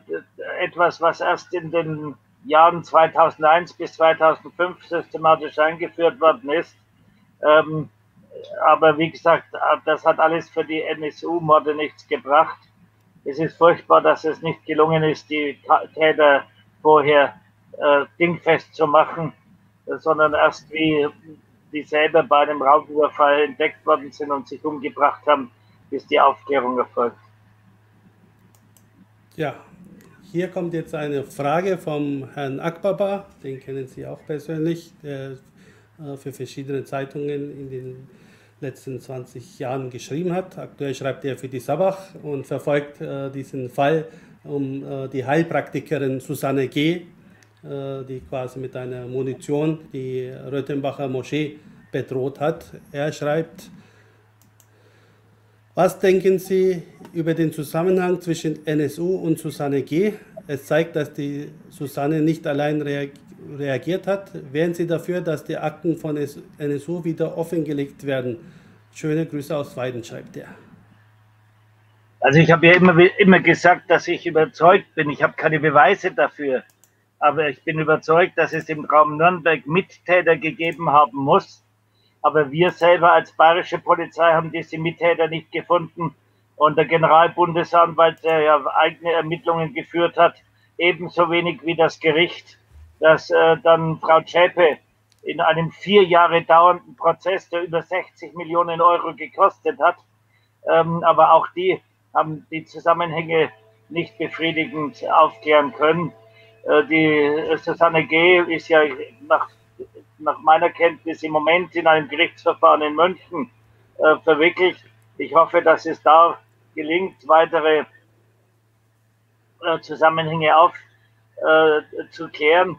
etwas, was erst in den Jahren zweitausendeins bis zweitausendfünf systematisch eingeführt worden ist. Ähm, aber wie gesagt, das hat alles für die N S U-Morde nichts gebracht. Es ist furchtbar, dass es nicht gelungen ist, die Täter vorher äh, dingfest zu machen, äh, sondern erst wie die selber bei einem Raubüberfall entdeckt worden sind und sich umgebracht haben, ist die Aufklärung erfolgt. Ja, hier kommt jetzt eine Frage vom Herrn Akbaba, den kennen Sie auch persönlich, der äh, für verschiedene Zeitungen in den letzten zwanzig Jahren geschrieben hat. Aktuell schreibt er für die Schwabach und verfolgt äh, diesen Fall um äh, die Heilpraktikerin Susanne G., äh, die quasi mit einer Munition die Röthenbacher Moschee bedroht hat. Er schreibt, was denken Sie über den Zusammenhang zwischen N S U und Susanne G.? Es zeigt, dass die Susanne nicht allein reagiert. reagiert hat. Wären Sie dafür, dass die Akten von N S U wieder offengelegt werden? Schöne Grüße aus Weiden, schreibt er. Also ich habe ja immer, immer gesagt, dass ich überzeugt bin. Ich habe keine Beweise dafür. Aber ich bin überzeugt, dass es im Raum Nürnberg Mittäter gegeben haben muss. Aber wir selber als bayerische Polizei haben diese Mittäter nicht gefunden. Und der Generalbundesanwalt, der ja eigene Ermittlungen geführt hat, ebenso wenig wie das Gericht, dass äh, dann Frau Zschäpe in einem vier Jahre dauernden Prozess, der über sechzig Millionen Euro gekostet hat, ähm, aber auch die haben die Zusammenhänge nicht befriedigend aufklären können. Äh, die Susanne G. ist ja nach, nach meiner Kenntnis im Moment in einem Gerichtsverfahren in München äh, verwickelt. Ich hoffe, dass es da gelingt, weitere äh, Zusammenhänge auf, äh, zu klären.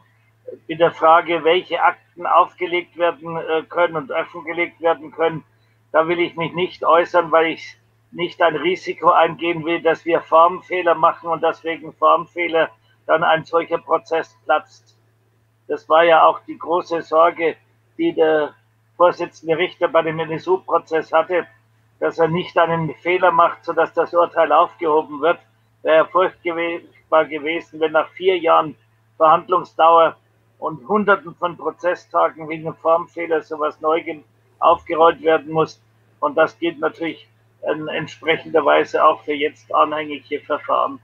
Mit der Frage, welche Akten aufgelegt werden können und offengelegt werden können, Da will ich mich nicht äußern, weil ich nicht ein Risiko eingehen will, dass wir Formfehler machen und dass wegen Formfehler dann ein solcher Prozess platzt. Das war ja auch die große Sorge, die der Vorsitzende Richter bei dem N S U-Prozess hatte, dass er nicht einen Fehler macht, sodass das Urteil aufgehoben wird. Wäre furchtbar gewesen, wenn nach vier Jahren Verhandlungsdauer und Hunderten von Prozesstagen wegen Formfehler sowas neu aufgerollt werden muss. Und das gilt natürlich in entsprechender Weise auch für jetzt anhängige Verfahren.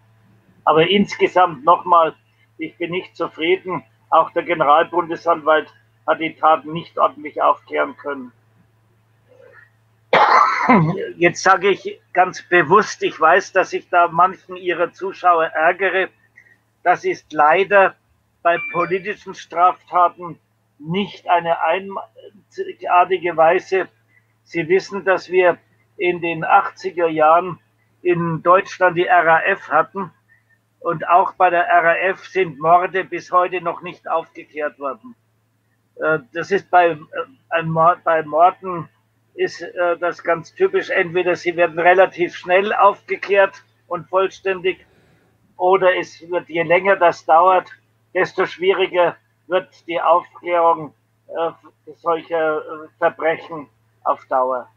Aber insgesamt nochmal, ich bin nicht zufrieden. Auch der Generalbundesanwalt hat die Taten nicht ordentlich aufklären können. Jetzt sage ich ganz bewusst, ich weiß, dass ich da manchen Ihrer Zuschauer ärgere. Das ist leider bei politischen Straftaten nicht eine einzigartige Weise. Sie wissen, dass wir in den achtziger Jahren in Deutschland die R A F hatten. Und auch bei der R A F sind Morde bis heute noch nicht aufgeklärt worden. Das ist bei, bei Morden ist das ganz typisch. Entweder sie werden relativ schnell aufgeklärt und vollständig, oder es wird, je länger das dauert, desto schwieriger wird die Aufklärung solcher Verbrechen auf Dauer.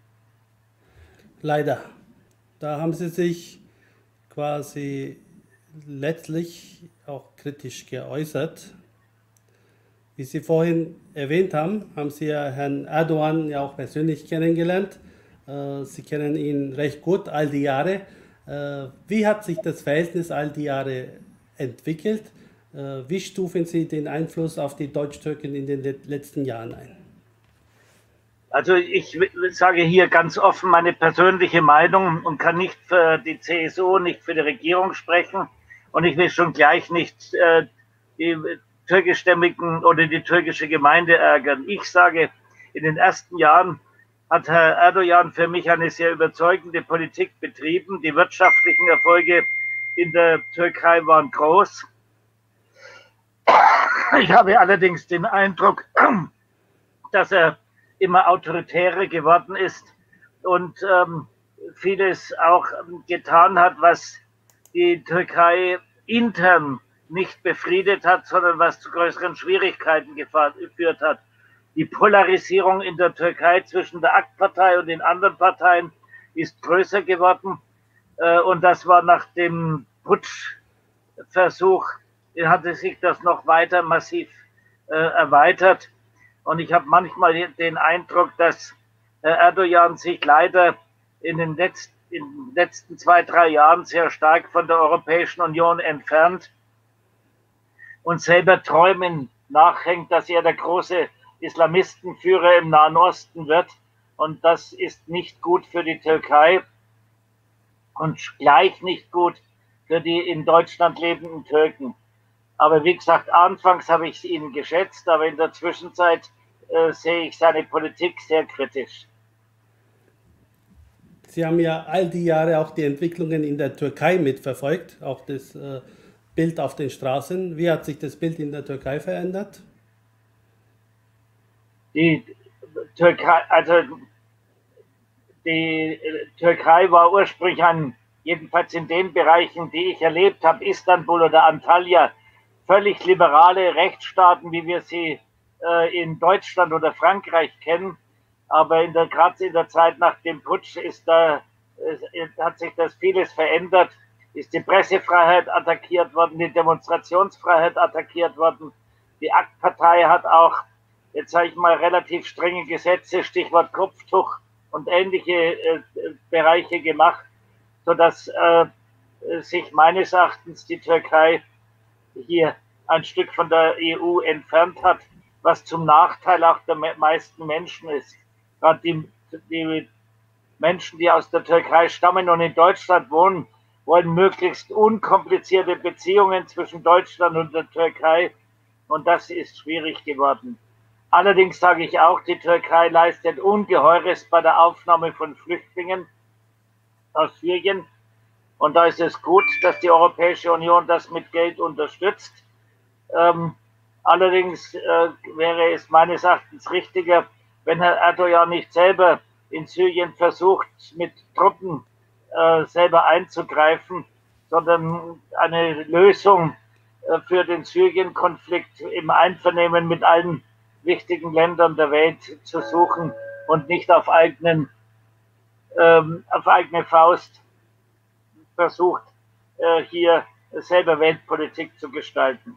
Leider. Da haben Sie sich quasi letztlich auch kritisch geäußert. Wie Sie vorhin erwähnt haben, haben Sie ja Herrn Erdoğan ja auch persönlich kennengelernt. Sie kennen ihn recht gut, all die Jahre. Wie hat sich das Verhältnis all die Jahre entwickelt? Wie stufen Sie den Einfluss auf die Deutsch-Türken in den letzten Jahren ein? Also ich sage hier ganz offen meine persönliche Meinung und kann nicht für die C S U, nicht für die Regierung sprechen. Und ich will schon gleich nicht äh, die türkischstämmigen oder die türkische Gemeinde ärgern. Ich sage, in den ersten Jahren hat Herr Erdogan für mich eine sehr überzeugende Politik betrieben. Die wirtschaftlichen Erfolge in der Türkei waren groß. Ich habe allerdings den Eindruck, dass er immer autoritärer geworden ist und ähm, vieles auch getan hat, was die Türkei intern nicht befriedet hat, sondern was zu größeren Schwierigkeiten geführt hat. Die Polarisierung in der Türkei zwischen der A K P-Partei und den anderen Parteien ist größer geworden, äh, und das war nach dem Putschversuch, hatte sich das noch weiter massiv äh, erweitert. Und ich habe manchmal den Eindruck, dass Erdogan sich leider in den, letzten, in den letzten zwei, drei Jahren sehr stark von der Europäischen Union entfernt und selber Träumen nachhängt, dass er der große Islamistenführer im Nahen Osten wird. Und das ist nicht gut für die Türkei und gleich nicht gut für die in Deutschland lebenden Türken. Aber wie gesagt, anfangs habe ich ihn geschätzt, aber in der Zwischenzeit äh, sehe ich seine Politik sehr kritisch. Sie haben ja all die Jahre auch die Entwicklungen in der Türkei mitverfolgt, auch das äh, Bild auf den Straßen. Wie hat sich das Bild in der Türkei verändert? Die Türkei, also die Türkei war ursprünglich an, jedenfalls in den Bereichen, die ich erlebt habe, Istanbul oder Antalya, völlig liberale Rechtsstaaten, wie wir sie äh, in Deutschland oder Frankreich kennen. Aber in der, gerade in der Zeit nach dem Putsch ist da, äh, hat sich das vieles verändert. Ist die Pressefreiheit attackiert worden, die Demonstrationsfreiheit attackiert worden. Die A K P-Partei hat auch, jetzt sage ich mal, relativ strenge Gesetze, Stichwort Kopftuch und ähnliche äh, Bereiche gemacht, sodass äh, sich meines Erachtens die Türkei hier ein Stück von der E U entfernt hat, was zum Nachteil auch der meisten Menschen ist. Gerade die, die Menschen, die aus der Türkei stammen und in Deutschland wohnen, wollen möglichst unkomplizierte Beziehungen zwischen Deutschland und der Türkei, und das ist schwierig geworden. Allerdings sage ich auch, die Türkei leistet Ungeheures bei der Aufnahme von Flüchtlingen aus Syrien. Und da ist es gut, dass die Europäische Union das mit Geld unterstützt. Ähm, allerdings äh, wäre es meines Erachtens richtiger, wenn Herr Erdogan nicht selber in Syrien versucht, mit Truppen äh, selber einzugreifen, sondern eine Lösung äh, für den Syrien-Konflikt im Einvernehmen mit allen wichtigen Ländern der Welt zu suchen und nicht auf, eigenen, ähm, auf eigene Faust versucht, äh, hier selber Weltpolitik zu gestalten.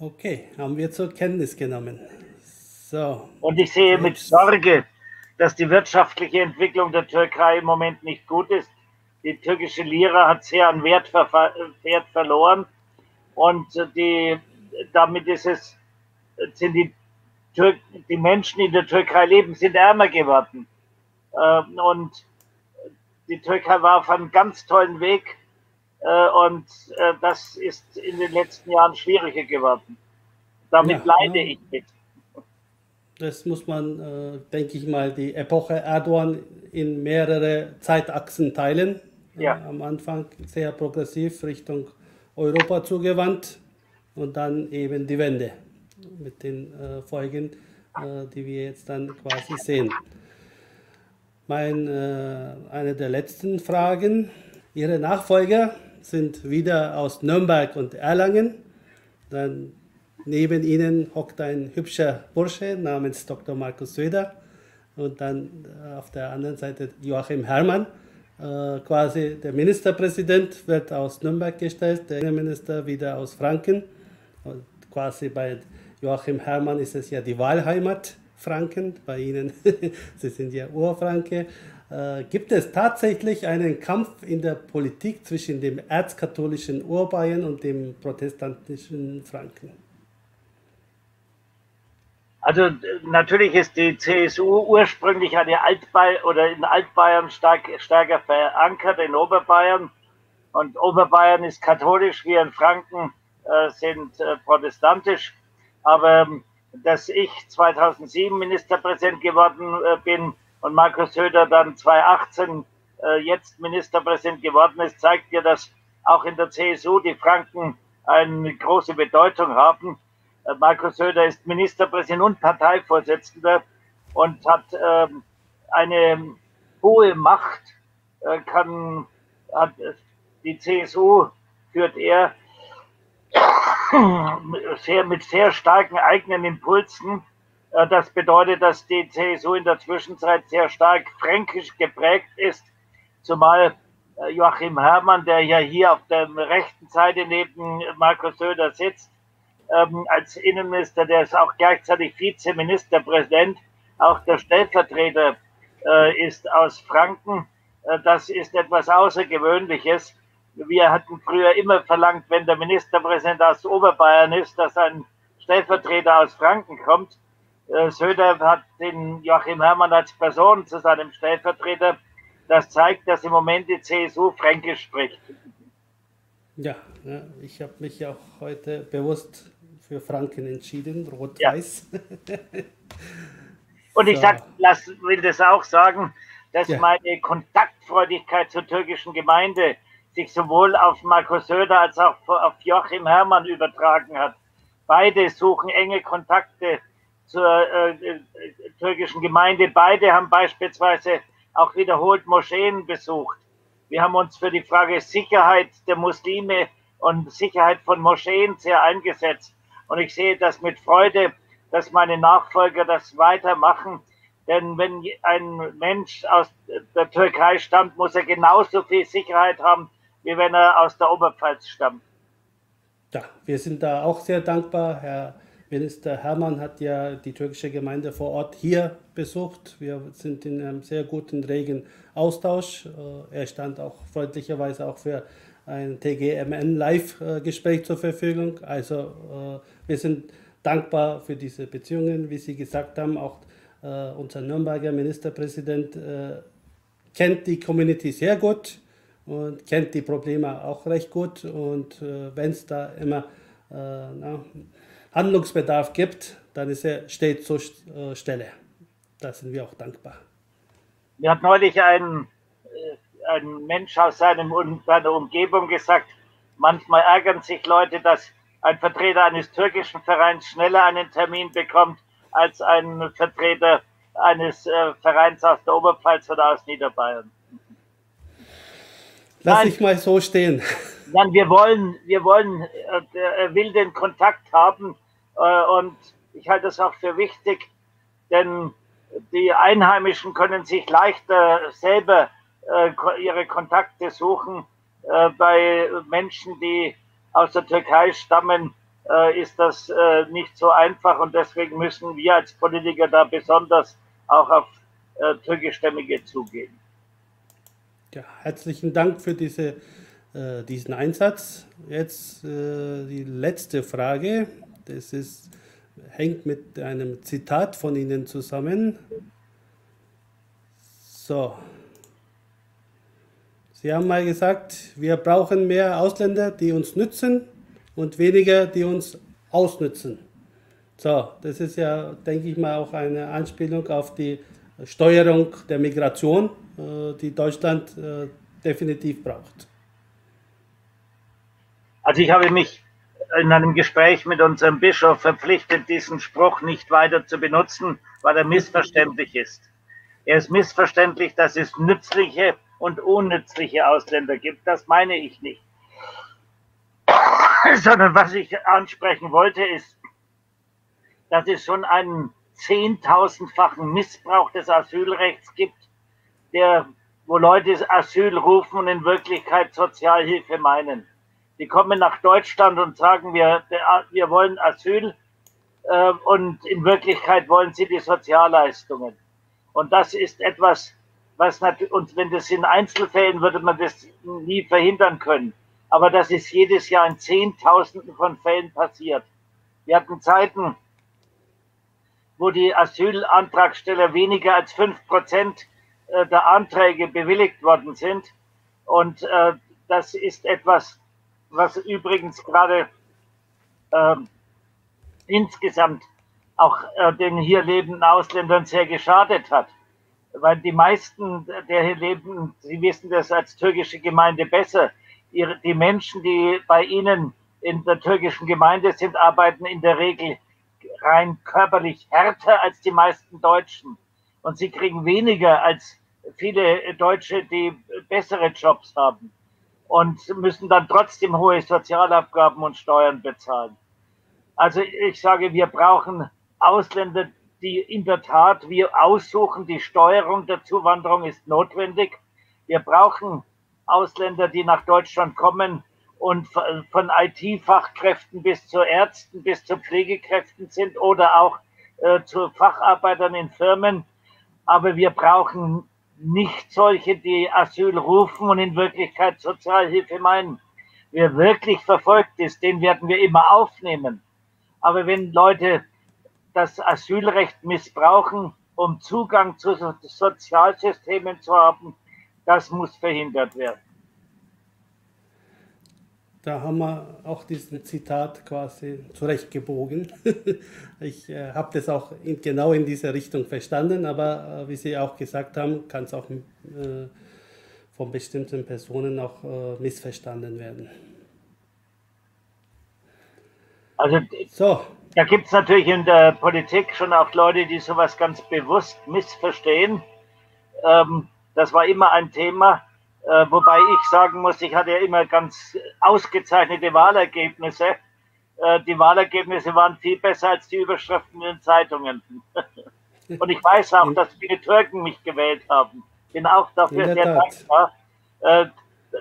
Okay, haben wir zur Kenntnis genommen. So. Und ich sehe mit Sorge, dass die wirtschaftliche Entwicklung der Türkei im Moment nicht gut ist. Die türkische Lira hat sehr an Wert, Wert verloren und die, damit ist es, sind die, Tür die Menschen, die in der Türkei leben, sind ärmer geworden. Und die Türkei war auf einem ganz tollen Weg und das ist in den letzten Jahren schwieriger geworden. Damit ja, leide ich mit. Das muss man, äh, denke ich mal, die Epoche Erdogan in mehrere Zeitachsen teilen. Ja. Äh, am Anfang sehr progressiv Richtung Europa zugewandt und dann eben die Wende mit den äh, Folgen, äh, die wir jetzt dann quasi sehen. Mein, äh, eine der letzten Fragen. Ihre Nachfolger sind wieder aus Nürnberg und Erlangen. Dann neben Ihnen hockt ein hübscher Bursche namens Doktor Markus Söder und dann auf der anderen Seite Joachim Herrmann. Äh, quasi der Ministerpräsident wird aus Nürnberg gestellt, der Innenminister wieder aus Franken. Und quasi bei Joachim Herrmann ist es ja die Wahlheimat Franken, bei Ihnen, Sie sind ja Urfranke. Äh, gibt es tatsächlich einen Kampf in der Politik zwischen dem erzkatholischen Urbayern und dem protestantischen Franken? Also natürlich ist die C S U ursprünglich eine Altbay oder in Altbayern stark, stärker verankert, in Oberbayern. Und Oberbayern ist katholisch, wir in Franken äh, sind äh, protestantisch. Aber dass ich zweitausendsieben Ministerpräsident geworden äh, bin und Markus Söder dann zweitausendachtzehn äh, jetzt Ministerpräsident geworden ist, zeigt ja, dass auch in der C S U die Franken eine große Bedeutung haben. Markus Söder ist Ministerpräsident und Parteivorsitzender und hat ähm, eine hohe Macht, äh, kann, hat, die C S U führt er sehr, mit sehr starken eigenen Impulsen. Äh, das bedeutet, dass die C S U in der Zwischenzeit sehr stark fränkisch geprägt ist, zumal äh, Joachim Herrmann, der ja hier auf der rechten Seite neben Markus Söder sitzt, Ähm, als Innenminister, der ist auch gleichzeitig Vizeministerpräsident, auch der Stellvertreter äh, ist aus Franken. Äh, das ist etwas Außergewöhnliches. Wir hatten früher immer verlangt, wenn der Ministerpräsident aus Oberbayern ist, dass ein Stellvertreter aus Franken kommt. Äh, Söder hat den Joachim Herrmann als Person zu seinem Stellvertreter. Das zeigt, dass im Moment die C S U fränkisch spricht. Ja, ich habe mich auch heute bewusst für Franken entschieden, rot-weiß. Ja. Und ich sag, lass, will das auch sagen, dass ja. meine Kontaktfreudigkeit zur türkischen Gemeinde sich sowohl auf Markus Söder als auch auf Joachim Herrmann übertragen hat. Beide suchen enge Kontakte zur äh, türkischen Gemeinde. Beide haben beispielsweise auch wiederholt Moscheen besucht. Wir haben uns für die Frage Sicherheit der Muslime und Sicherheit von Moscheen sehr eingesetzt. Und ich sehe das mit Freude, dass meine Nachfolger das weitermachen. Denn wenn ein Mensch aus der Türkei stammt, muss er genauso viel Sicherheit haben, wie wenn er aus der Oberpfalz stammt. Ja, wir sind da auch sehr dankbar. Herr Minister Herrmann hat ja die türkische Gemeinde vor Ort hier besucht. Wir sind in einem sehr guten, regen Austausch. Er stand auch freundlicherweise auch für ein T G M N Live-Gespräch zur Verfügung. Also wir sind dankbar für diese Beziehungen. Wie Sie gesagt haben, auch unser Nürnberger Ministerpräsident kennt die Community sehr gut und kennt die Probleme auch recht gut. Und wenn es da immer na, Handlungsbedarf gibt, dann ist er stets zur Stelle. Da sind wir auch dankbar. Mir hat neulich ein, ein Mensch aus seinem, seiner Umgebung gesagt, manchmal ärgern sich Leute, dass ein Vertreter eines türkischen Vereins schneller einen Termin bekommt als ein Vertreter eines äh, Vereins aus der Oberpfalz oder aus Niederbayern. Lass Nein, ich mal so stehen. Nein, wir wollen, wir wollen, äh, will den Kontakt haben äh, und ich halte das auch für wichtig, denn die Einheimischen können sich leichter selber äh, ihre Kontakte suchen. Äh, bei Menschen, die aus der Türkei stammen, äh, ist das äh, nicht so einfach und deswegen müssen wir als Politiker da besonders auch auf äh, türkischstämmige zugehen. Ja, herzlichen Dank für diese, äh, diesen Einsatz. Jetzt äh, die letzte Frage. Das ist, hängt mit einem Zitat von Ihnen zusammen. So. Sie haben mal gesagt, wir brauchen mehr Ausländer, die uns nützen und weniger, die uns ausnützen. So, das ist ja, denke ich mal, auch eine Anspielung auf die Steuerung der Migration, die Deutschland definitiv braucht. Also ich habe mich in einem Gespräch mit unserem Bischof verpflichtet, diesen Spruch nicht weiter zu benutzen, weil er missverständlich ist. Er ist missverständlich, dass es nützliche und unnützliche Ausländer gibt. Das meine ich nicht. Sondern was ich ansprechen wollte ist, dass es schon einen zehntausendfachen Missbrauch des Asylrechts gibt, der, wo Leute Asyl rufen und in Wirklichkeit Sozialhilfe meinen. Die kommen nach Deutschland und sagen, wir, wir wollen Asyl äh, und in Wirklichkeit wollen sie die Sozialleistungen. Und das ist etwas, was natürlich, und wenn das in Einzelfällen würde man das nie verhindern können. Aber das ist jedes Jahr in Zehntausenden von Fällen passiert. Wir hatten Zeiten, wo die Asylantragsteller weniger als fünf Prozent der Anträge bewilligt worden sind. Und äh, das ist etwas, was übrigens gerade äh, insgesamt auch äh, den hier lebenden Ausländern sehr geschadet hat. Weil die meisten der hier leben, sie wissen das als türkische Gemeinde besser, die Menschen, die bei ihnen in der türkischen Gemeinde sind, arbeiten in der Regel rein körperlich härter als die meisten Deutschen. Und sie kriegen weniger als viele Deutsche, die bessere Jobs haben und müssen dann trotzdem hohe Sozialabgaben und Steuern bezahlen. Also ich sage, wir brauchen Ausländer, die in der Tat wir aussuchen, die Steuerung der Zuwanderung ist notwendig. Wir brauchen Ausländer, die nach Deutschland kommen und von I T-Fachkräften bis zu Ärzten, bis zu Pflegekräften sind oder auch äh, zu Facharbeitern in Firmen. Aber wir brauchen nicht solche, die Asyl rufen und in Wirklichkeit Sozialhilfe meinen. Wer wirklich verfolgt ist, den werden wir immer aufnehmen. Aber wenn Leute das Asylrecht missbrauchen, um Zugang zu Sozialsystemen zu haben, das muss verhindert werden. Da haben wir auch diesen Zitat quasi zurechtgebogen. Ich äh, habe das auch in, genau in diese Richtung verstanden, aber äh, wie Sie auch gesagt haben, kann es auch äh, von bestimmten Personen auch äh, missverstanden werden. Also so. Da gibt es natürlich in der Politik schon auch Leute, die sowas ganz bewusst missverstehen. Ähm, das war immer ein Thema, äh, wobei ich sagen muss, ich hatte ja immer ganz ausgezeichnete Wahlergebnisse. Äh, die Wahlergebnisse waren viel besser als die Überschriften in den Zeitungen. Und ich weiß auch, dass viele Türken mich gewählt haben. Bin auch dafür sehr dankbar. Äh,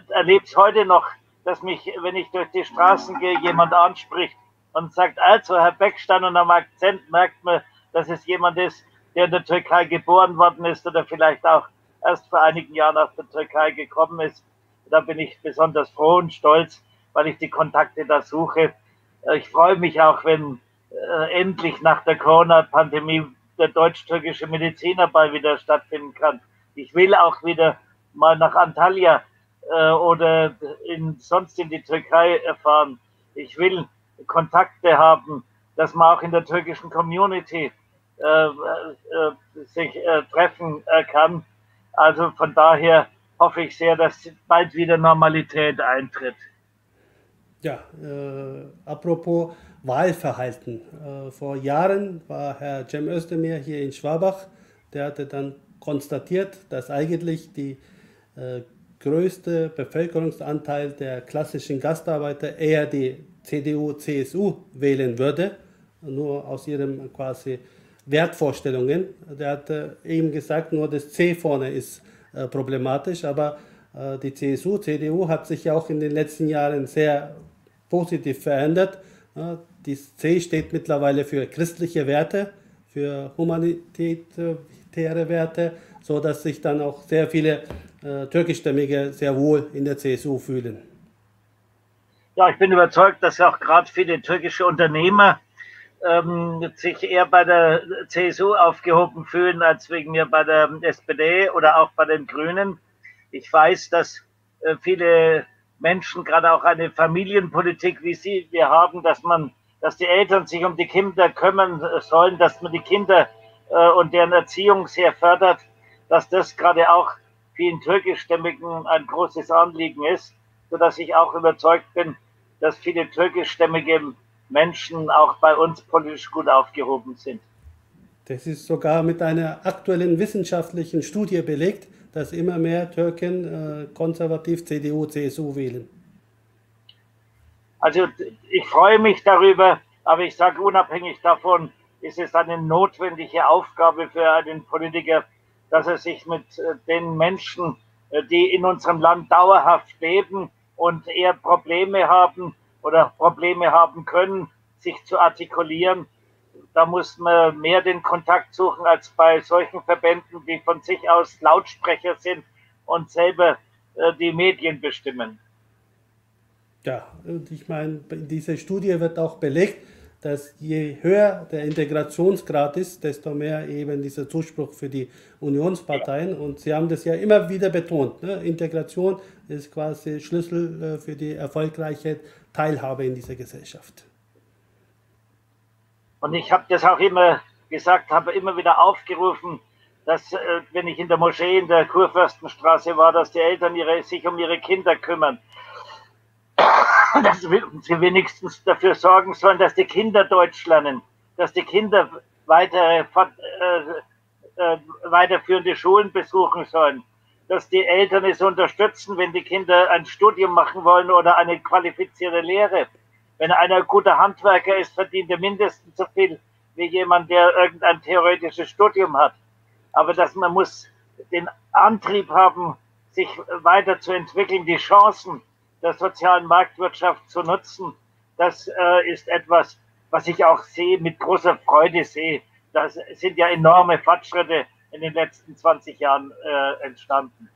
erlebe es heute noch, dass mich, wenn ich durch die Straßen gehe, jemand anspricht und sagt, also Herr Beckstein, und am Akzent merkt man, dass es jemand ist, der in der Türkei geboren worden ist oder vielleicht auch erst vor einigen Jahren aus der Türkei gekommen ist. Da bin ich besonders froh und stolz, weil ich die Kontakte da suche. Ich freue mich auch, wenn äh, endlich nach der Corona-Pandemie der deutsch-türkische Medizinerball wieder stattfinden kann. Ich will auch wieder mal nach Antalya äh, oder in, sonst in die Türkei fahren. Ich will Kontakte haben, dass man auch in der türkischen Community äh, äh, sich äh, treffen äh, kann. Also von daher hoffe ich sehr, dass bald wieder Normalität eintritt. Ja, äh, apropos Wahlverhalten. Äh, vor Jahren war Herr Cem Özdemir hier in Schwabach der hatte dann konstatiert, dass eigentlich die äh, größte Bevölkerungsanteil der klassischen Gastarbeiter eher die C D U, C S U wählen würde, nur aus ihren quasi Wertvorstellungen. Der hat äh, eben gesagt, nur das C vorne ist äh, problematisch, aber äh, die C S U, C D U hat sich ja auch in den letzten Jahren sehr positiv verändert. Ja, das C steht mittlerweile für christliche Werte, für humanitäre Werte, so dass sich dann auch sehr viele äh, türkischstämmige sehr wohl in der C S U fühlen. Ja, ich bin überzeugt, dass ja auch gerade viele türkische Unternehmer ähm, sich eher bei der C S U aufgehoben fühlen, als wegen mir bei der S P D oder auch bei den Grünen. Ich weiß, dass äh, viele Menschen, gerade auch eine Familienpolitik, wie sie wir haben, dass man, dass die Eltern sich um die Kinder kümmern sollen, dass man die Kinder äh, und deren Erziehung sehr fördert, dass das gerade auch vielen türkischstämmigen ein großes Anliegen ist, sodass ich auch überzeugt bin, dass viele türkischstämmige Menschen auch bei uns politisch gut aufgehoben sind. Das ist sogar mit einer aktuellen wissenschaftlichen Studie belegt, dass immer mehr Türken äh, konservativ C D U, C S U wählen. Also ich freue mich darüber, aber ich sage, unabhängig davon ist es eine notwendige Aufgabe für einen Politiker, dass er sich mit den Menschen, die in unserem Land dauerhaft leben und eher Probleme haben oder Probleme haben können, sich zu artikulieren. Da muss man mehr den Kontakt suchen als bei solchen Verbänden, die von sich aus Lautsprecher sind und selber die Medien bestimmen. Ja, und ich meine, in dieser Studie wird auch belegt, dass je höher der Integrationsgrad ist, desto mehr eben dieser Zuspruch für die Unionsparteien. Und Sie haben das ja immer wieder betont, ne? Integration ist quasi Schlüssel für die erfolgreiche Teilhabe in dieser Gesellschaft. Und ich habe das auch immer gesagt, habe immer wieder aufgerufen, dass, wenn ich in der Moschee in der Kurfürstenstraße war, dass die Eltern ihre, sich um ihre Kinder kümmern. Dass sie wenigstens dafür sorgen sollen, dass die Kinder Deutsch lernen, dass die Kinder weiter, äh, äh, weiterführende Schulen besuchen sollen, dass die Eltern es unterstützen, wenn die Kinder ein Studium machen wollen oder eine qualifizierte Lehre. Wenn einer ein guter Handwerker ist, verdient er mindestens so viel wie jemand, der irgendein theoretisches Studium hat. Aber dass man muss den Antrieb haben, sich weiterzuentwickeln, die Chancen der sozialen Marktwirtschaft zu nutzen, das äh, ist etwas, was ich auch sehe, mit großer Freude sehe. Das sind ja enorme Fortschritte in den letzten zwanzig Jahren äh, entstanden.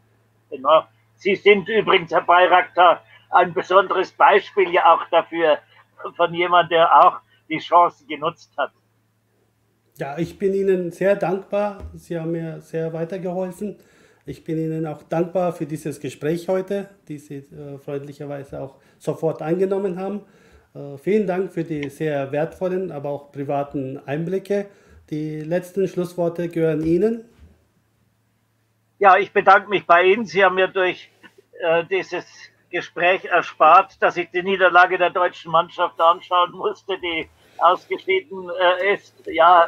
Enorm. Sie sind übrigens, Herr Bayraktar, ein besonderes Beispiel ja auch dafür, von jemandem, der auch die Chancen genutzt hat. Ja, ich bin Ihnen sehr dankbar. Sie haben mir sehr weitergeholfen. Ich bin Ihnen auch dankbar für dieses Gespräch heute, das Sie äh, freundlicherweise auch sofort angenommen haben. Äh, vielen Dank für die sehr wertvollen, aber auch privaten Einblicke. Die letzten Schlussworte gehören Ihnen. Ja, ich bedanke mich bei Ihnen. Sie haben mir durch äh, dieses Gespräch erspart, dass ich die Niederlage der deutschen Mannschaft anschauen musste, die ausgeschieden äh, ist. Ja,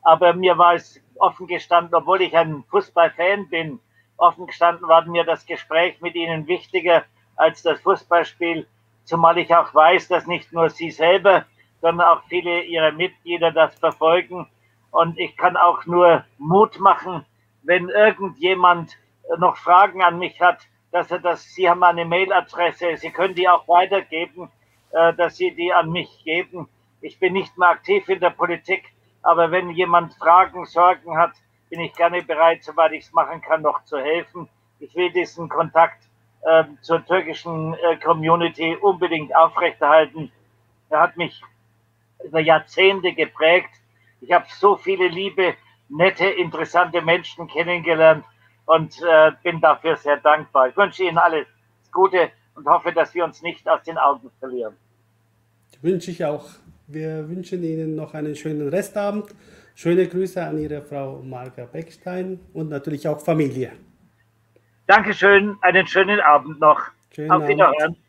aber mir war es offen gestanden, obwohl ich ein Fußballfan bin, offen gestanden war mir das Gespräch mit Ihnen wichtiger als das Fußballspiel, zumal ich auch weiß, dass nicht nur Sie selber, sondern auch viele Ihrer Mitglieder das verfolgen. Und ich kann auch nur Mut machen, wenn irgendjemand noch Fragen an mich hat, dass er das, Sie haben eine Mailadresse, Sie können die auch weitergeben, dass Sie die an mich geben. Ich bin nicht mehr aktiv in der Politik, aber wenn jemand Fragen, Sorgen hat, bin ich gerne bereit, soweit ich es machen kann, noch zu helfen. Ich will diesen Kontakt äh, zur türkischen äh, Community unbedingt aufrechterhalten. Er hat mich über Jahrzehnte geprägt. Ich habe so viele liebe, nette, interessante Menschen kennengelernt und äh, bin dafür sehr dankbar. Ich wünsche Ihnen alles Gute und hoffe, dass wir uns nicht aus den Augen verlieren. Das wünsche ich auch. Wir wünschen Ihnen noch einen schönen Restabend. Schöne Grüße an Ihre Frau Marga Beckstein und natürlich auch Familie. Dankeschön, einen schönen Abend noch. Schönen Auf Wiederhören.